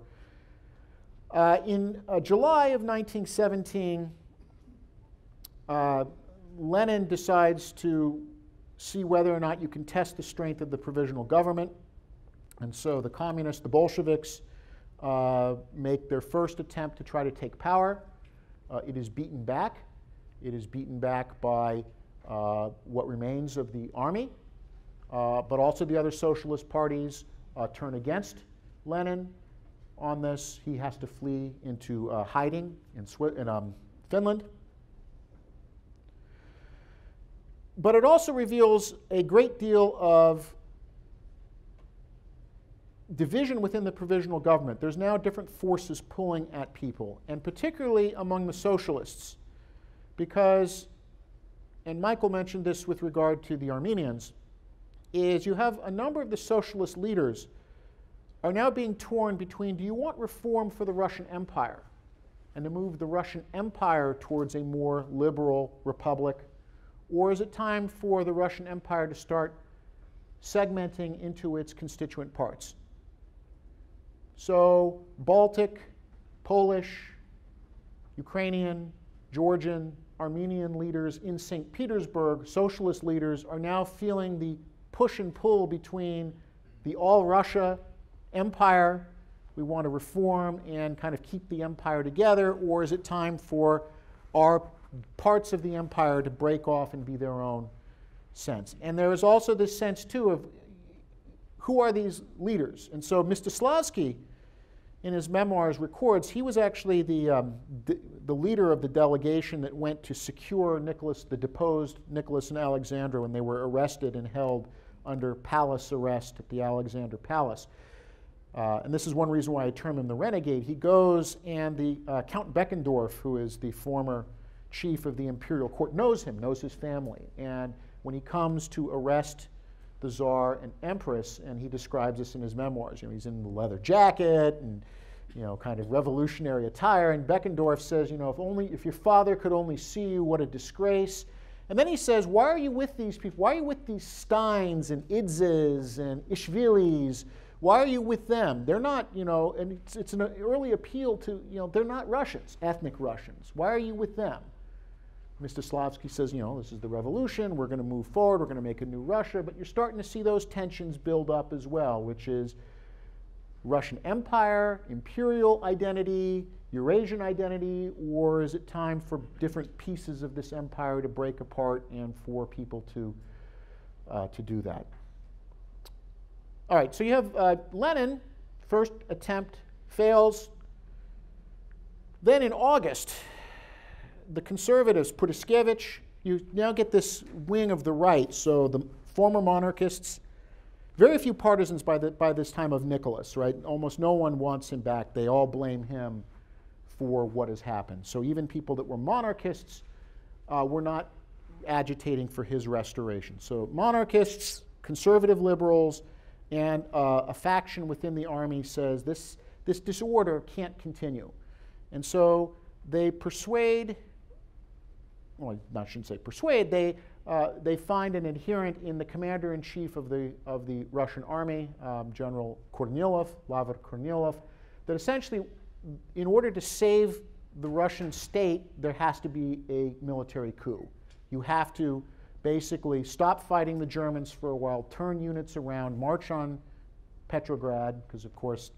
Uh, in uh, July of nineteen seventeen, uh, Lenin decides to see whether or not you can test the strength of the provisional government, and so the communists, the Bolsheviks, uh, make their first attempt to try to take power. Uh, it is beaten back. It is beaten back by uh, what remains of the army, uh, but also the other socialist parties uh, turn against Lenin on this. He has to flee into uh, hiding in, Swi in um, Finland. But it also reveals a great deal of division within the provisional government. There's now different forces pulling at people, and particularly among the socialists, because, and Michael mentioned this with regard to the Armenians, is you have a number of the socialist leaders are now being torn between, do you want reform for the Russian Empire and to move the Russian Empire towards a more liberal republic, or is it time for the Russian Empire to start segmenting into its constituent parts? So Baltic, Polish, Ukrainian, Georgian, Armenian leaders in Saint Petersburg, socialist leaders, are now feeling the push and pull between the all-Russia empire, we want to reform and kind of keep the empire together, or is it time for our parts of the empire to break off and be their own sense? And there is also this sense, too, of who are these leaders? And so Mstislavsky, in his memoirs, records he was actually the, um, the, the leader of the delegation that went to secure Nicholas, the deposed Nicholas and Alexandra, when they were arrested and held under palace arrest at the Alexander Palace. Uh, and this is one reason why I term him the renegade. He goes, and the uh, Count Beckendorf, who is the former chief of the imperial court, knows him, knows his family. And when he comes to arrest the Tsar and Empress, and he describes this in his memoirs. You know, he's in the leather jacket and, you know, kind of revolutionary attire. And Beckendorf says, you know, if only if your father could only see you, what a disgrace. And then he says, why are you with these people? Why are you with these Steins and Idzes and Ishvilis? Why are you with them? They're not, you know, and it's, it's an early appeal to, you know, they're not Russians, ethnic Russians. Why are you with them? Mstislavsky says, you know, this is the revolution, we're going to move forward, we're going to make a new Russia, but you're starting to see those tensions build up as well, which is Russian Empire, imperial identity, Eurasian identity, or is it time for different pieces of this empire to break apart and for people to, uh, to do that? All right, so you have uh, Lenin, first attempt fails. Then in August, the conservatives, Purishkevich, you now get this wing of the right, so the former monarchists, very few partisans by, the, by this time of Nicholas, right? Almost no one wants him back. They all blame him for what has happened. So even people that were monarchists uh, were not agitating for his restoration. So monarchists, conservative liberals, and uh, a faction within the army says this, this disorder can't continue. And so they persuade, well, I shouldn't say persuade, they, uh, they find an adherent in the commander-in-chief of the, of the Russian army, um, General Kornilov, Lavar Kornilov, that essentially, in order to save the Russian state, there has to be a military coup. You have to basically stop fighting the Germans for a while, turn units around, march on Petrograd, because of course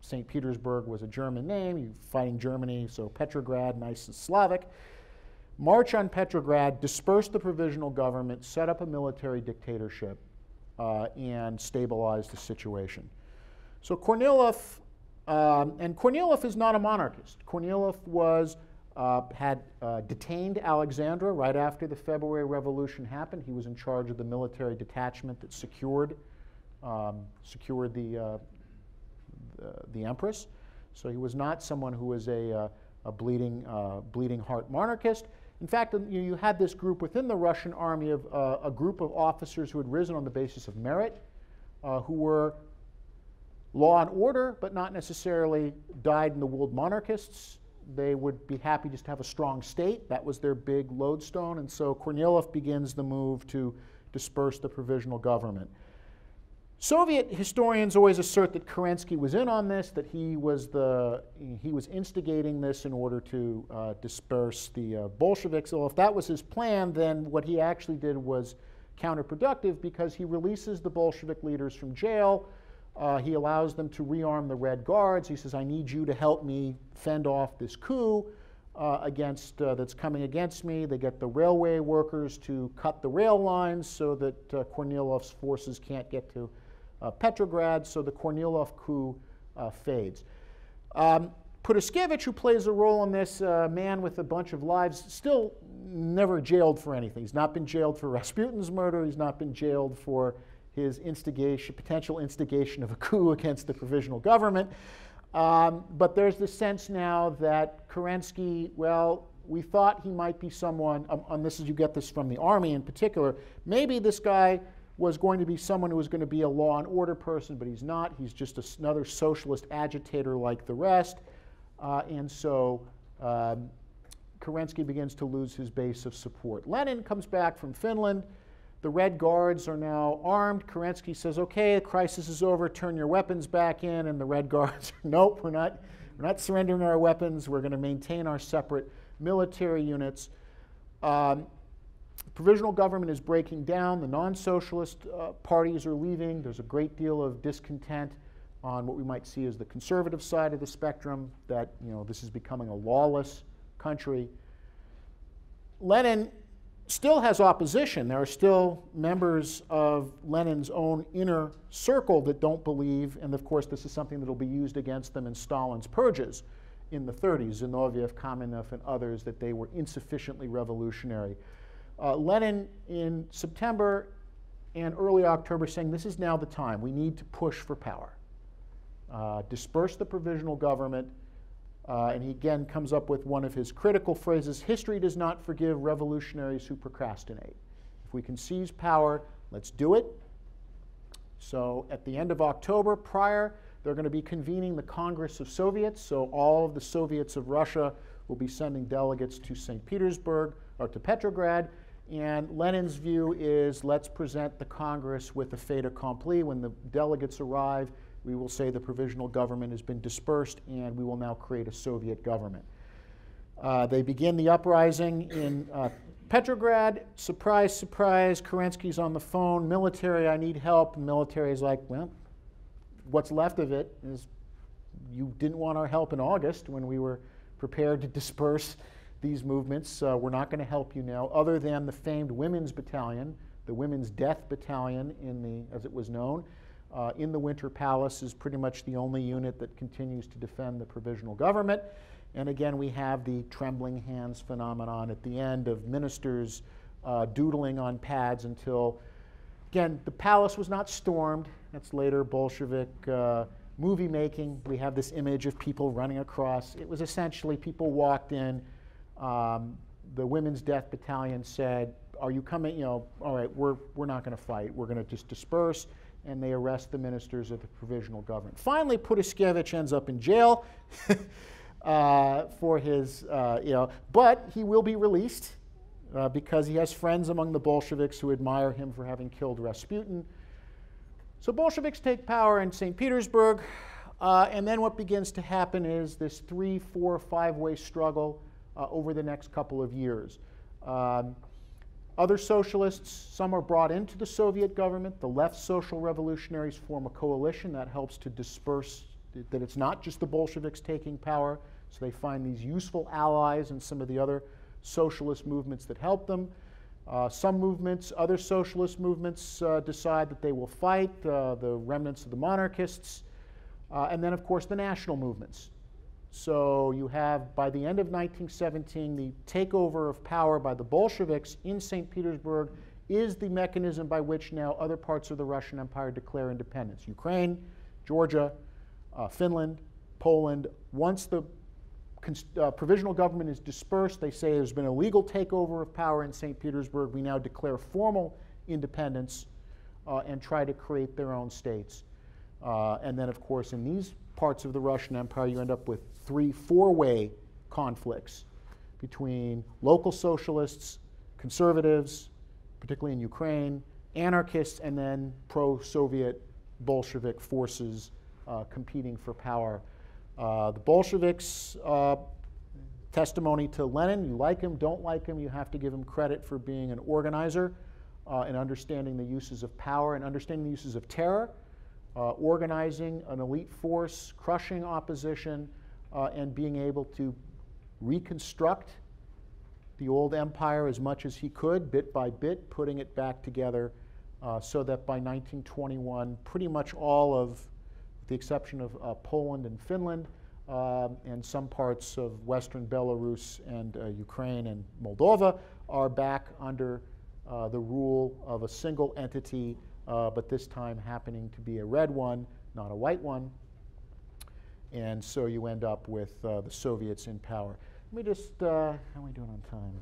Saint Petersburg was a German name, you're fighting Germany, so Petrograd, nice and Slavic. March on Petrograd, disperse the provisional government, set up a military dictatorship, uh, and stabilize the situation. So Kornilov, um, and Kornilov is not a monarchist. Kornilov was, uh, had uh, detained Alexandra right after the February Revolution happened. He was in charge of the military detachment that secured, um, secured the, uh, the, the Empress. So he was not someone who was a, uh, a bleeding, uh, bleeding heart monarchist. In fact, you, you had this group within the Russian army of uh, a group of officers who had risen on the basis of merit, uh, who were law and order, but not necessarily dyed-in-the-wool monarchists. They would be happy just to have a strong state. That was their big lodestone. And so Kornilov begins the move to disperse the provisional government. Soviet historians always assert that Kerensky was in on this, that he was, the, he was instigating this in order to uh, disperse the uh, Bolsheviks. So if that was his plan, then what he actually did was counterproductive, because he releases the Bolshevik leaders from jail. Uh, he allows them to rearm the Red Guards. He says, I need you to help me fend off this coup uh, against, uh, that's coming against me. They get the railway workers to cut the rail lines so that uh, Kornilov's forces can't get to Uh, Petrograd, so the Kornilov coup uh, fades. Um, Purishkevich, who plays a role in this, uh, man with a bunch of lives, still never jailed for anything. He's not been jailed for Rasputin's murder. He's not been jailed for his instigation, potential instigation of a coup against the provisional government. Um, but there's the sense now that Kerensky, well, we thought he might be someone, um, and this is, you get this from the army in particular, maybe this guy was going to be someone who was going to be a law and order person, but he's not. He's just a, another socialist agitator like the rest. Uh, and so um, Kerensky begins to lose his base of support. Lenin comes back from Finland. The Red Guards are now armed. Kerensky says, okay, the crisis is over. Turn your weapons back in. And the Red Guards, nope, we're not, we're not surrendering our weapons. We're going to maintain our separate military units. Um, The provisional government is breaking down. The non-socialist uh, parties are leaving. There's a great deal of discontent on what we might see as the conservative side of the spectrum, that, you know, this is becoming a lawless country. Lenin still has opposition. There are still members of Lenin's own inner circle that don't believe, and of course this is something that will be used against them in Stalin's purges in the thirties, Zinoviev, Kamenev, and others, that they were insufficiently revolutionary. Uh, Lenin in September and early October saying, this is now the time. We need to push for power. Uh, disperse the provisional government. Uh, and he again comes up with one of his critical phrases, history does not forgive revolutionaries who procrastinate. If we can seize power, let's do it. So at the end of October prior, they're going to be convening the Congress of Soviets. So all of the Soviets of Russia will be sending delegates to Saint Petersburg, or to Petrograd. And Lenin's view is, let's present the Congress with a fait accompli. When the delegates arrive, we will say the provisional government has been dispersed and we will now create a Soviet government. Uh, they begin the uprising in uh, Petrograd. Surprise, surprise, Kerensky's on the phone. Military, I need help. And military is like, well, what's left of it is you didn't want our help in August when we were prepared to disperse these movements. Uh, we're not going to help you now, other than the famed women's battalion, the women's death battalion, in the, as it was known, uh, in the Winter Palace, is pretty much the only unit that continues to defend the provisional government. And again, we have the trembling hands phenomenon at the end of ministers uh, doodling on pads until, again, the palace was not stormed. That's later Bolshevik uh, movie making. We have this image of people running across. It was essentially people walked in. Um, the women's death battalion said, are you coming, you know, all right, we're, we're not going to fight. We're going to just disperse. And they arrest the ministers of the provisional government. Finally, Purishkevich ends up in jail uh, for his, uh, you know, but he will be released uh, because he has friends among the Bolsheviks who admire him for having killed Rasputin. So Bolsheviks take power in Saint Petersburg. Uh, and then what begins to happen is this three, four, five-way struggle uh, over the next couple of years. Um, other socialists, some are brought into the Soviet government. The left social revolutionaries form a coalition that helps to disperse, th that it's not just the Bolsheviks taking power. So they find these useful allies in some of the other socialist movements that help them. Uh, some movements, other socialist movements uh, decide that they will fight, uh, the remnants of the monarchists. Uh, and then, of course, the national movements. So you have, by the end of nineteen seventeen, the takeover of power by the Bolsheviks in Saint Petersburg is the mechanism by which now other parts of the Russian Empire declare independence. Ukraine, Georgia, uh, Finland, Poland. Once the uh, provisional government is dispersed, they say there's been a legal takeover of power in Saint Petersburg. We now declare formal independence uh, and try to create their own states. Uh, and then, of course, in these parts of the Russian Empire, you end up with three, four-way conflicts between local socialists, conservatives, particularly in Ukraine, anarchists, and then pro-Soviet Bolshevik forces uh, competing for power. Uh, the Bolsheviks' uh, testimony to Lenin, you like him, don't like him, you have to give him credit for being an organizer uh, and understanding the uses of power and understanding the uses of terror. Uh, organizing an elite force, crushing opposition, uh, and being able to reconstruct the old empire as much as he could, bit by bit, putting it back together uh, so that by nineteen twenty-one, pretty much all of, with the exception of uh, Poland and Finland, uh, and some parts of Western Belarus and uh, Ukraine and Moldova, are back under uh, the rule of a single entity. Uh, but this time happening to be a red one, not a white one. And so you end up with uh, the Soviets in power. Let me just, uh, how are we doing on time?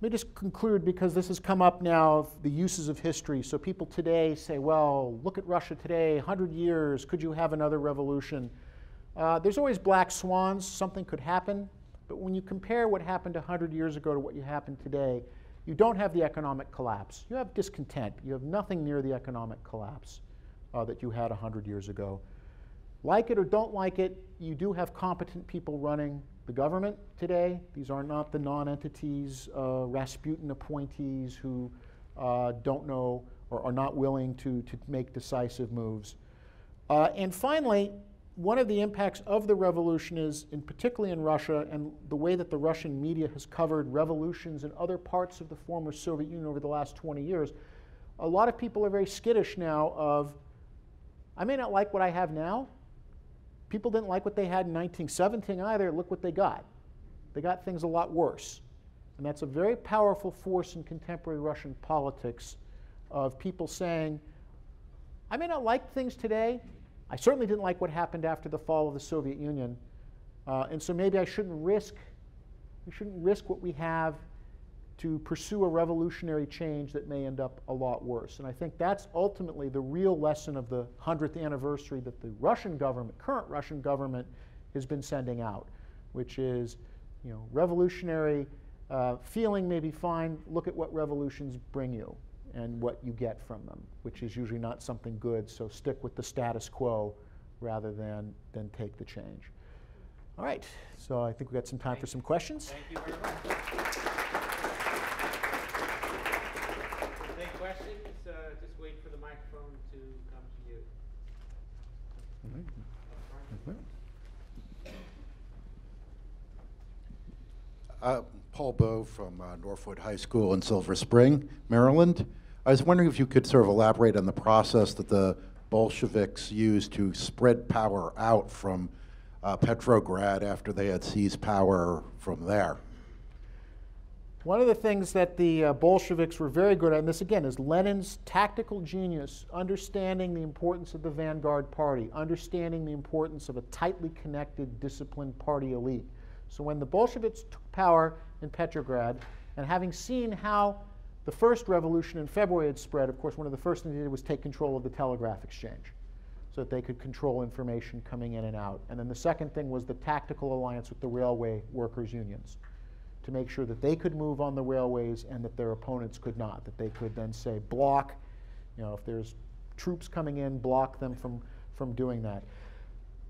Let me just conclude, because this has come up now, the uses of history. So people today say, well, look at Russia today, one hundred years, could you have another revolution? Uh, there's always black swans, something could happen. But when you compare what happened one hundred years ago to what happened today, you don't have the economic collapse. You have discontent. You have nothing near the economic collapse uh, that you had one hundred years ago. Like it or don't like it, you do have competent people running the government today. These are not the non-entities, uh, Rasputin appointees who uh, don't know or are not willing to, to make decisive moves. Uh, and finally, one of the impacts of the revolution is, in particularly in Russia, and the way that the Russian media has covered revolutions in other parts of the former Soviet Union over the last twenty years, a lot of people are very skittish now of, I may not like what I have now. People didn't like what they had in nineteen seventeen either. Look what they got. They got things a lot worse. And that's a very powerful force in contemporary Russian politics of people saying, I may not like things today. I certainly didn't like what happened after the fall of the Soviet Union, uh, and so maybe I shouldn't risk, we shouldn't risk what we have to pursue a revolutionary change that may end up a lot worse. And I think that's ultimately the real lesson of the hundredth anniversary that the Russian government, current Russian government, has been sending out, which is, you know, revolutionary uh, feeling may be fine. Look at what revolutions bring you and what you get from them, which is usually not something good, so stick with the status quo rather than, than take the change. All right, so I think we've got some time Thank for some questions. Thank you very much. Any questions? Uh, just wait for the microphone to come to you. All right. All right. Uh, Paul Bowe from uh, Northwood High School in Silver Spring, Maryland. I was wondering if you could sort of elaborate on the process that the Bolsheviks used to spread power out from uh, Petrograd after they had seized power from there. One of the things that the uh, Bolsheviks were very good at, and this again is Lenin's tactical genius, understanding the importance of the vanguard party, understanding the importance of a tightly connected, disciplined party elite. So when the Bolsheviks took power in Petrograd, and having seen how the first revolution in February had spread, of course, one of the first things they did was take control of the telegraph exchange so that they could control information coming in and out. And then the second thing was the tactical alliance with the railway workers' unions to make sure that they could move on the railways and that their opponents could not, that they could then say block, you know, if there's troops coming in block them from, from doing that.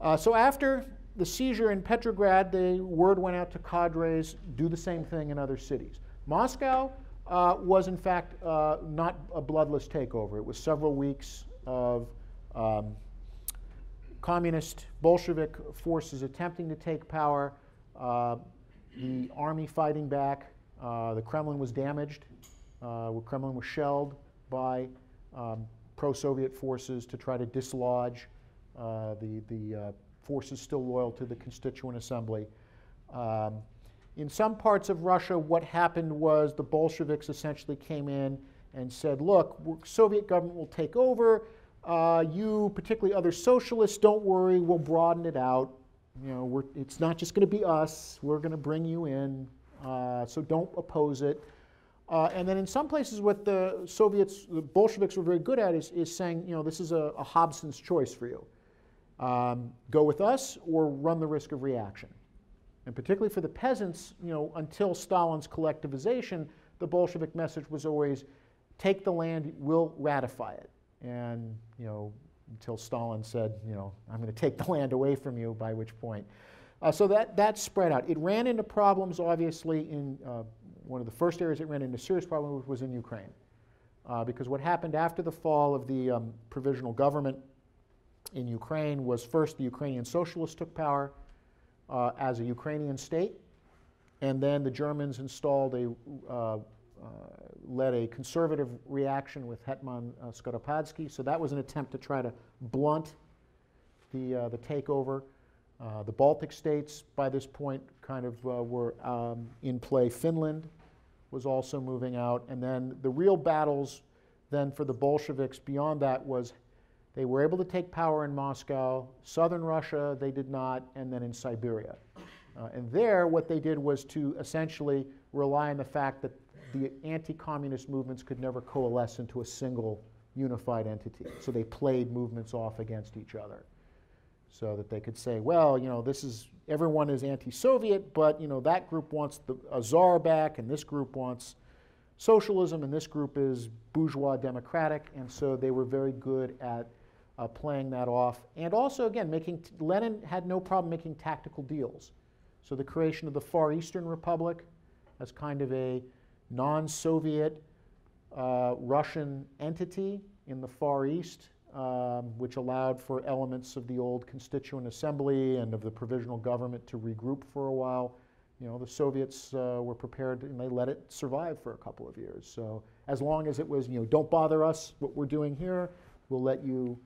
Uh, so after the seizure in Petrograd, the word went out to cadres, do the same thing in other cities. Moscow uh, was, in fact, uh, not a bloodless takeover. It was several weeks of um, communist Bolshevik forces attempting to take power, uh, the army fighting back. Uh, the Kremlin was damaged. Uh, the Kremlin was shelled by um, pro-Soviet forces to try to dislodge uh, the, the uh, forces still loyal to the Constituent Assembly. Um, in some parts of Russia, what happened was the Bolsheviks essentially came in and said, look, Soviet government will take over. Uh, you, particularly other socialists, don't worry, we'll broaden it out. You know, we're, it's not just going to be us. We're going to bring you in. Uh, so don't oppose it. Uh, and then in some places what the Soviets, the Bolsheviks were very good at is, is saying, you know, this is a, a Hobson's choice for you. Um, go with us or run the risk of reaction. And particularly for the peasants, you know, until Stalin's collectivization, the Bolshevik message was always, take the land, we'll ratify it. And, you know, until Stalin said, you know, I'm going to take the land away from you, by which point. Uh, so that, that spread out. It ran into problems, obviously, in uh, one of the first areas it ran into serious problems was in Ukraine. Uh, because what happened after the fall of the um, provisional government in Ukraine was first the Ukrainian socialists took power uh, as a Ukrainian state, and then the Germans installed a, uh, uh, led a conservative reaction with Hetman uh, Skoropadsky. So that was an attempt to try to blunt the, uh, the takeover. Uh, the Baltic states, by this point, kind of uh, were um, in play. Finland was also moving out. And then the real battles then for the Bolsheviks beyond that was they were able to take power in Moscow. Southern Russia, they did not. And then in Siberia. Uh, and there, what they did was to essentially rely on the fact that the anti-communist movements could never coalesce into a single unified entity. So they played movements off against each other. So that they could say, well, you know, this is, everyone is anti-Soviet, but, you know, that group wants the, a czar back, and this group wants socialism, and this group is bourgeois democratic. And so they were very good at uh, playing that off. And also, again, making, Lenin had no problem making tactical deals. So the creation of the Far Eastern Republic as kind of a non-Soviet uh, Russian entity in the Far East, Um, which allowed for elements of the old Constituent Assembly and of the provisional government to regroup for a while. You know, the Soviets uh, were prepared, and they let it survive for a couple of years. So as long as it was, you know, don't bother us, what we're doing here, we'll let you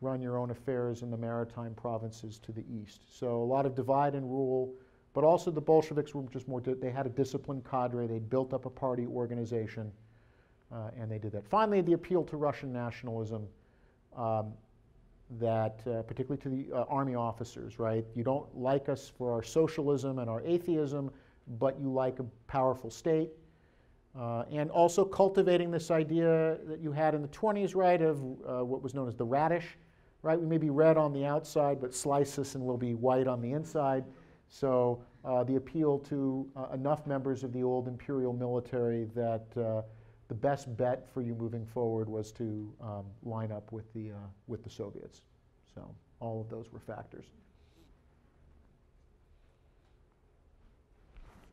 run your own affairs in the maritime provinces to the east. So a lot of divide and rule, but also the Bolsheviks were just more, they had a disciplined cadre, they built up a party organization, uh, and they did that. Finally, the appeal to Russian nationalism. Um, that uh, particularly to the uh, army officers, right? You don't like us for our socialism and our atheism, but you like a powerful state. Uh, and also cultivating this idea that you had in the twenties, right, of uh, what was known as the radish, right? We may be red on the outside, but slice us and we'll be white on the inside. So uh, the appeal to uh, enough members of the old imperial military that uh, the best bet for you moving forward was to um, line up with the, uh, with the Soviets. So all of those were factors.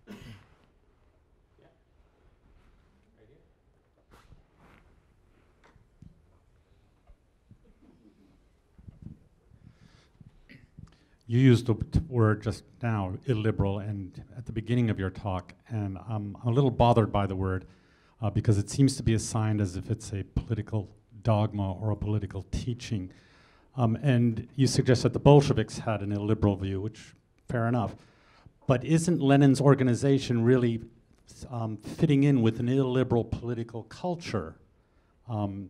Yeah. Right here. You used the word just now, illiberal, and at the beginning of your talk, and um, I'm a little bothered by the word. Uh, because it seems to be assigned as if it's a political dogma or a political teaching. Um, and you suggest that the Bolsheviks had an illiberal view, which, fair enough. But isn't Lenin's organization really um, fitting in with an illiberal political culture, um,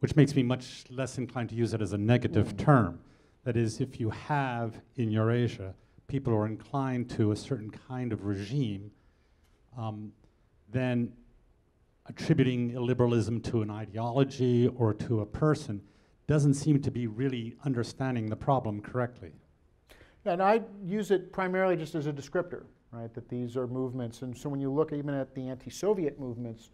which makes me much less inclined to use it as a negative term? That is, if you have in Eurasia people who are inclined to a certain kind of regime, um, then attributing illiberalism to an ideology or to a person doesn't seem to be really understanding the problem correctly. And I use it primarily just as a descriptor, right, that these are movements. And so when you look even at the anti-Soviet movements,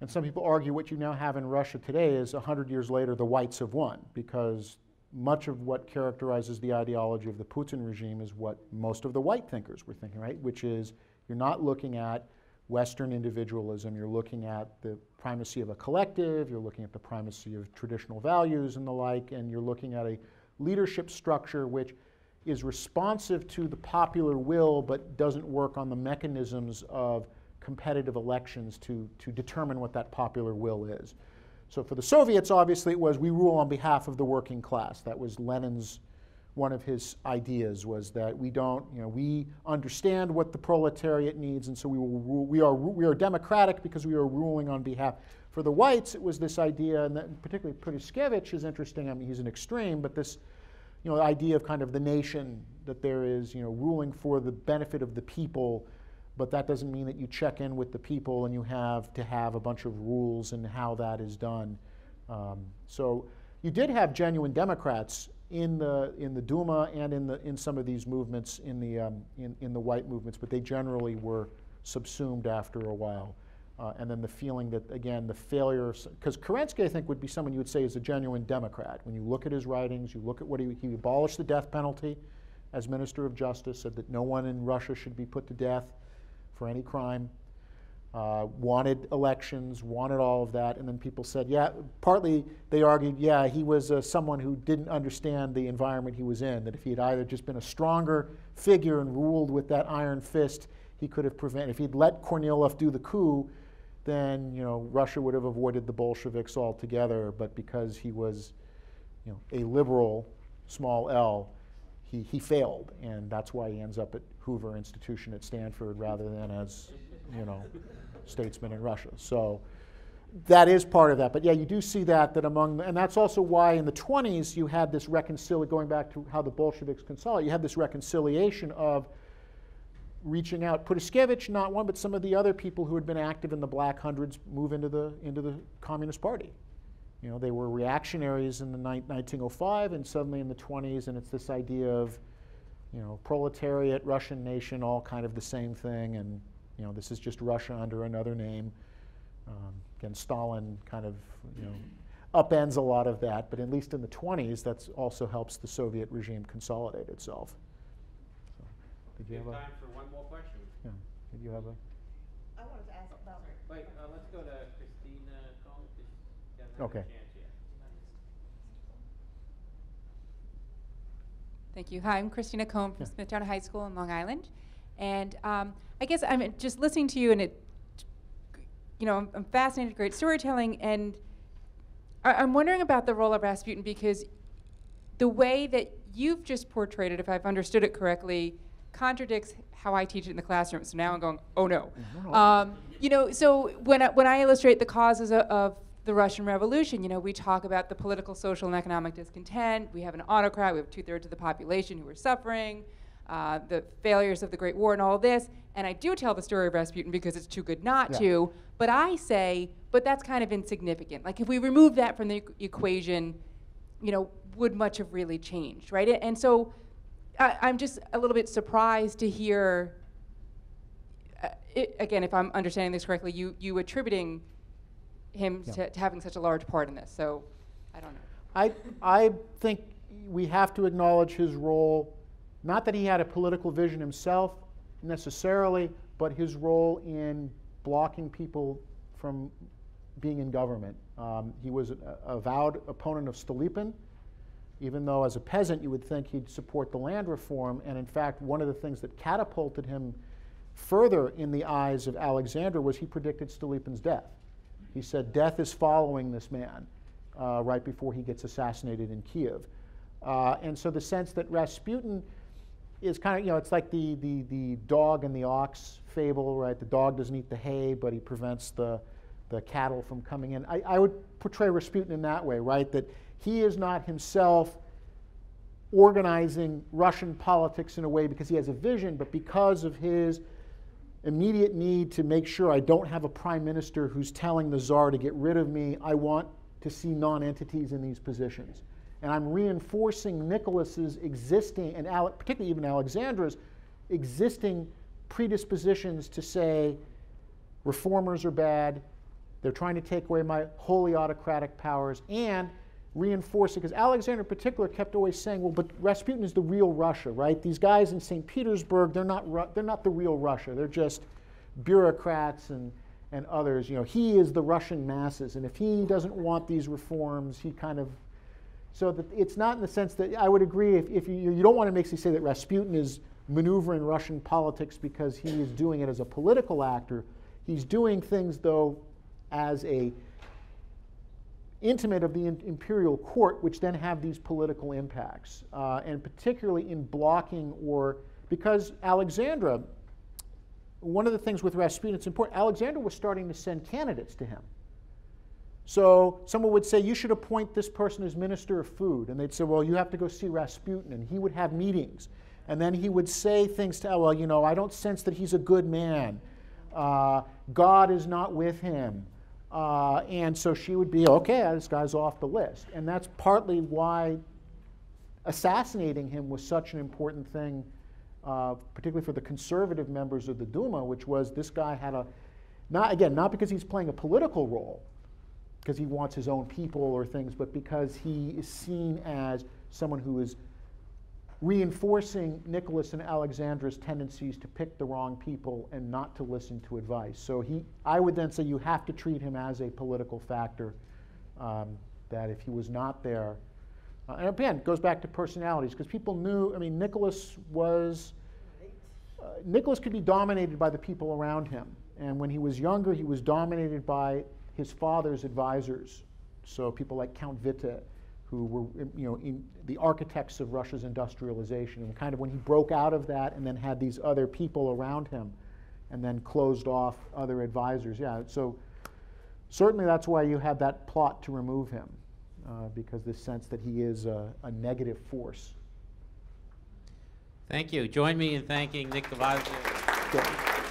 And some people argue what you now have in Russia today is one hundred years later the whites have won, because much of what characterizes the ideology of the Putin regime is what most of the white thinkers were thinking, right? Which is, you're not looking at Western individualism, you're looking at the primacy of a collective, you're looking at the primacy of traditional values and the like, and you're looking at a leadership structure which is responsive to the popular will but doesn't work on the mechanisms of competitive elections to, to determine what that popular will is. So for the Soviets, obviously, it was, we rule on behalf of the working class. That was Lenin's, one of his ideas, was that we don't, you know, we understand what the proletariat needs, and so we will rule, we are, we are democratic because we are ruling on behalf. For the whites, it was this idea, and that particularly Purishkevich is interesting. I mean, he's an extreme, but this, you know, idea of kind of the nation, that there is, you know, ruling for the benefit of the people. But that doesn't mean that you check in with the people and you have to have a bunch of rules and how that is done. Um, so you did have genuine Democrats in the in the Duma and in the in some of these movements in the um, in in the white movements, but they generally were subsumed after a while. Uh, and then the feeling that, again, the failure, because Kerensky, I think, would be someone you would say is a genuine Democrat. When you look at his writings, you look at what he he abolished the death penalty as Minister of Justice, said that no one in Russia should be put to death for any crime, uh, wanted elections, wanted all of that, and then people said, yeah, partly they argued, yeah, he was uh, someone who didn't understand the environment he was in, that if he had either just been a stronger figure and ruled with that iron fist, he could have prevented, if he'd let Kornilov do the coup, then, you know, Russia would have avoided the Bolsheviks altogether, but because he was, you know, a liberal, small l, He, he failed, and that's why he ends up at Hoover Institution at Stanford rather than as, you know, statesman in Russia. So that is part of that. But yeah, you do see that, that among, and that's also why in the twenties you had this reconciliation, going back to how the Bolsheviks consolidated, you had this reconciliation of reaching out. Purishkevich, not one, but some of the other people who had been active in the Black Hundreds move into the, into the Communist Party. You know, they were reactionaries in the nineteen oh five, and suddenly in the twenties, and it's this idea of, you know, proletariat, Russian nation, all kind of the same thing, and, you know, this is just Russia under another name. Um, again, Stalin kind of, you know, upends a lot of that, but at least in the twenties, that also helps the Soviet regime consolidate itself. So, did you have, have time a, for one more question? Yeah. Did you have a? I wanted to ask about. Wait, uh, let's go to Christina. Okay. Thank you. Hi, I'm Christina Cohn from yeah. Smithtown High School in Long Island. And um, I guess I'm just listening to you, and it, you know, I'm, I'm fascinated with great storytelling. And I, I'm wondering about the role of Rasputin, because the way that you've just portrayed it, if I've understood it correctly, contradicts how I teach it in the classroom. So now I'm going, oh no. no. Um, you know, so when I, when I illustrate the causes of, of the Russian Revolution, you know, we talk about the political, social, and economic discontent. We have an autocrat. We have two-thirds of the population who are suffering, uh, the failures of the Great War and all this. And I do tell the story of Rasputin because it's too good not yeah. to. But I say, but that's kind of insignificant. Like, if we remove that from the e- equation, you know, would much have really changed, right? And so I, I'm just a little bit surprised to hear, uh, it, again, if I'm understanding this correctly, you, you attributing him yeah. to, to having such a large part in this. So I don't know. I, I think we have to acknowledge his role, not that he had a political vision himself necessarily, but his role in blocking people from being in government. Um, he was an avowed opponent of Stolypin, even though as a peasant you would think he'd support the land reform. And in fact, one of the things that catapulted him further in the eyes of Alexander was he predicted Stolypin's death. He said, death is following this man uh, right before he gets assassinated in Kiev. Uh, and so the sense that Rasputin is kind of, you know, it's like the, the, the dog and the ox fable, right? The dog doesn't eat the hay, but he prevents the, the cattle from coming in. I, I would portray Rasputin in that way, right? That he is not himself organizing Russian politics in a way because he has a vision, but because of his immediate need to make sure I don't have a prime minister who's telling the Tsar to get rid of me. I want to see non-entities in these positions. And I'm reinforcing Nicholas's existing, and Ale- particularly even Alexandra's, existing predispositions to say reformers are bad, They're trying to take away my wholly autocratic powers and reinforce it. Because Alexander in particular kept always saying, well, but Rasputin is the real Russia, right? These guys in Saint Petersburg, they're not, Ru they're not the real Russia. They're just bureaucrats and, and others. You know, he is the Russian masses. And if he doesn't want these reforms, he kind of... So that it's not in the sense that I would agree if, if you, you don't want to make me say that Rasputin is maneuvering Russian politics because he is doing it as a political actor. He's doing things, though, as a intimate of the in imperial court, which then have these political impacts, uh, and particularly in blocking or, because Alexandra, one of the things with Rasputin, it's important, Alexandra was starting to send candidates to him. So someone would say, you should appoint this person as Minister of Food. And they'd say, well, you have to go see Rasputin. And he would have meetings. And then he would say things to, oh, well, you know, I don't sense that he's a good man. Uh, God is not with him. Uh, and so she would be, OK, this guy's off the list. And that's partly why assassinating him was such an important thing, uh, particularly for the conservative members of the Duma, which was this guy had a, not again, not because he's playing a political role, because he wants his own people or things, but because he is seen as someone who is reinforcing Nicholas and Alexandra's tendencies to pick the wrong people and not to listen to advice. So he, I would then say you have to treat him as a political factor, um, that if he was not there. Uh, and again, it goes back to personalities, because people knew, I mean, Nicholas was, uh, Nicholas could be dominated by the people around him. And when he was younger, he was dominated by his father's advisors, so people like Count Witte, who were you know, in the architects of Russia's industrialization, and kind of when he broke out of that and then had these other people around him and then closed off other advisors. Yeah, so certainly that's why you had that plot to remove him, uh, because this sense that he is a, a negative force. Thank you. Join me in thanking Nick Gvosdev.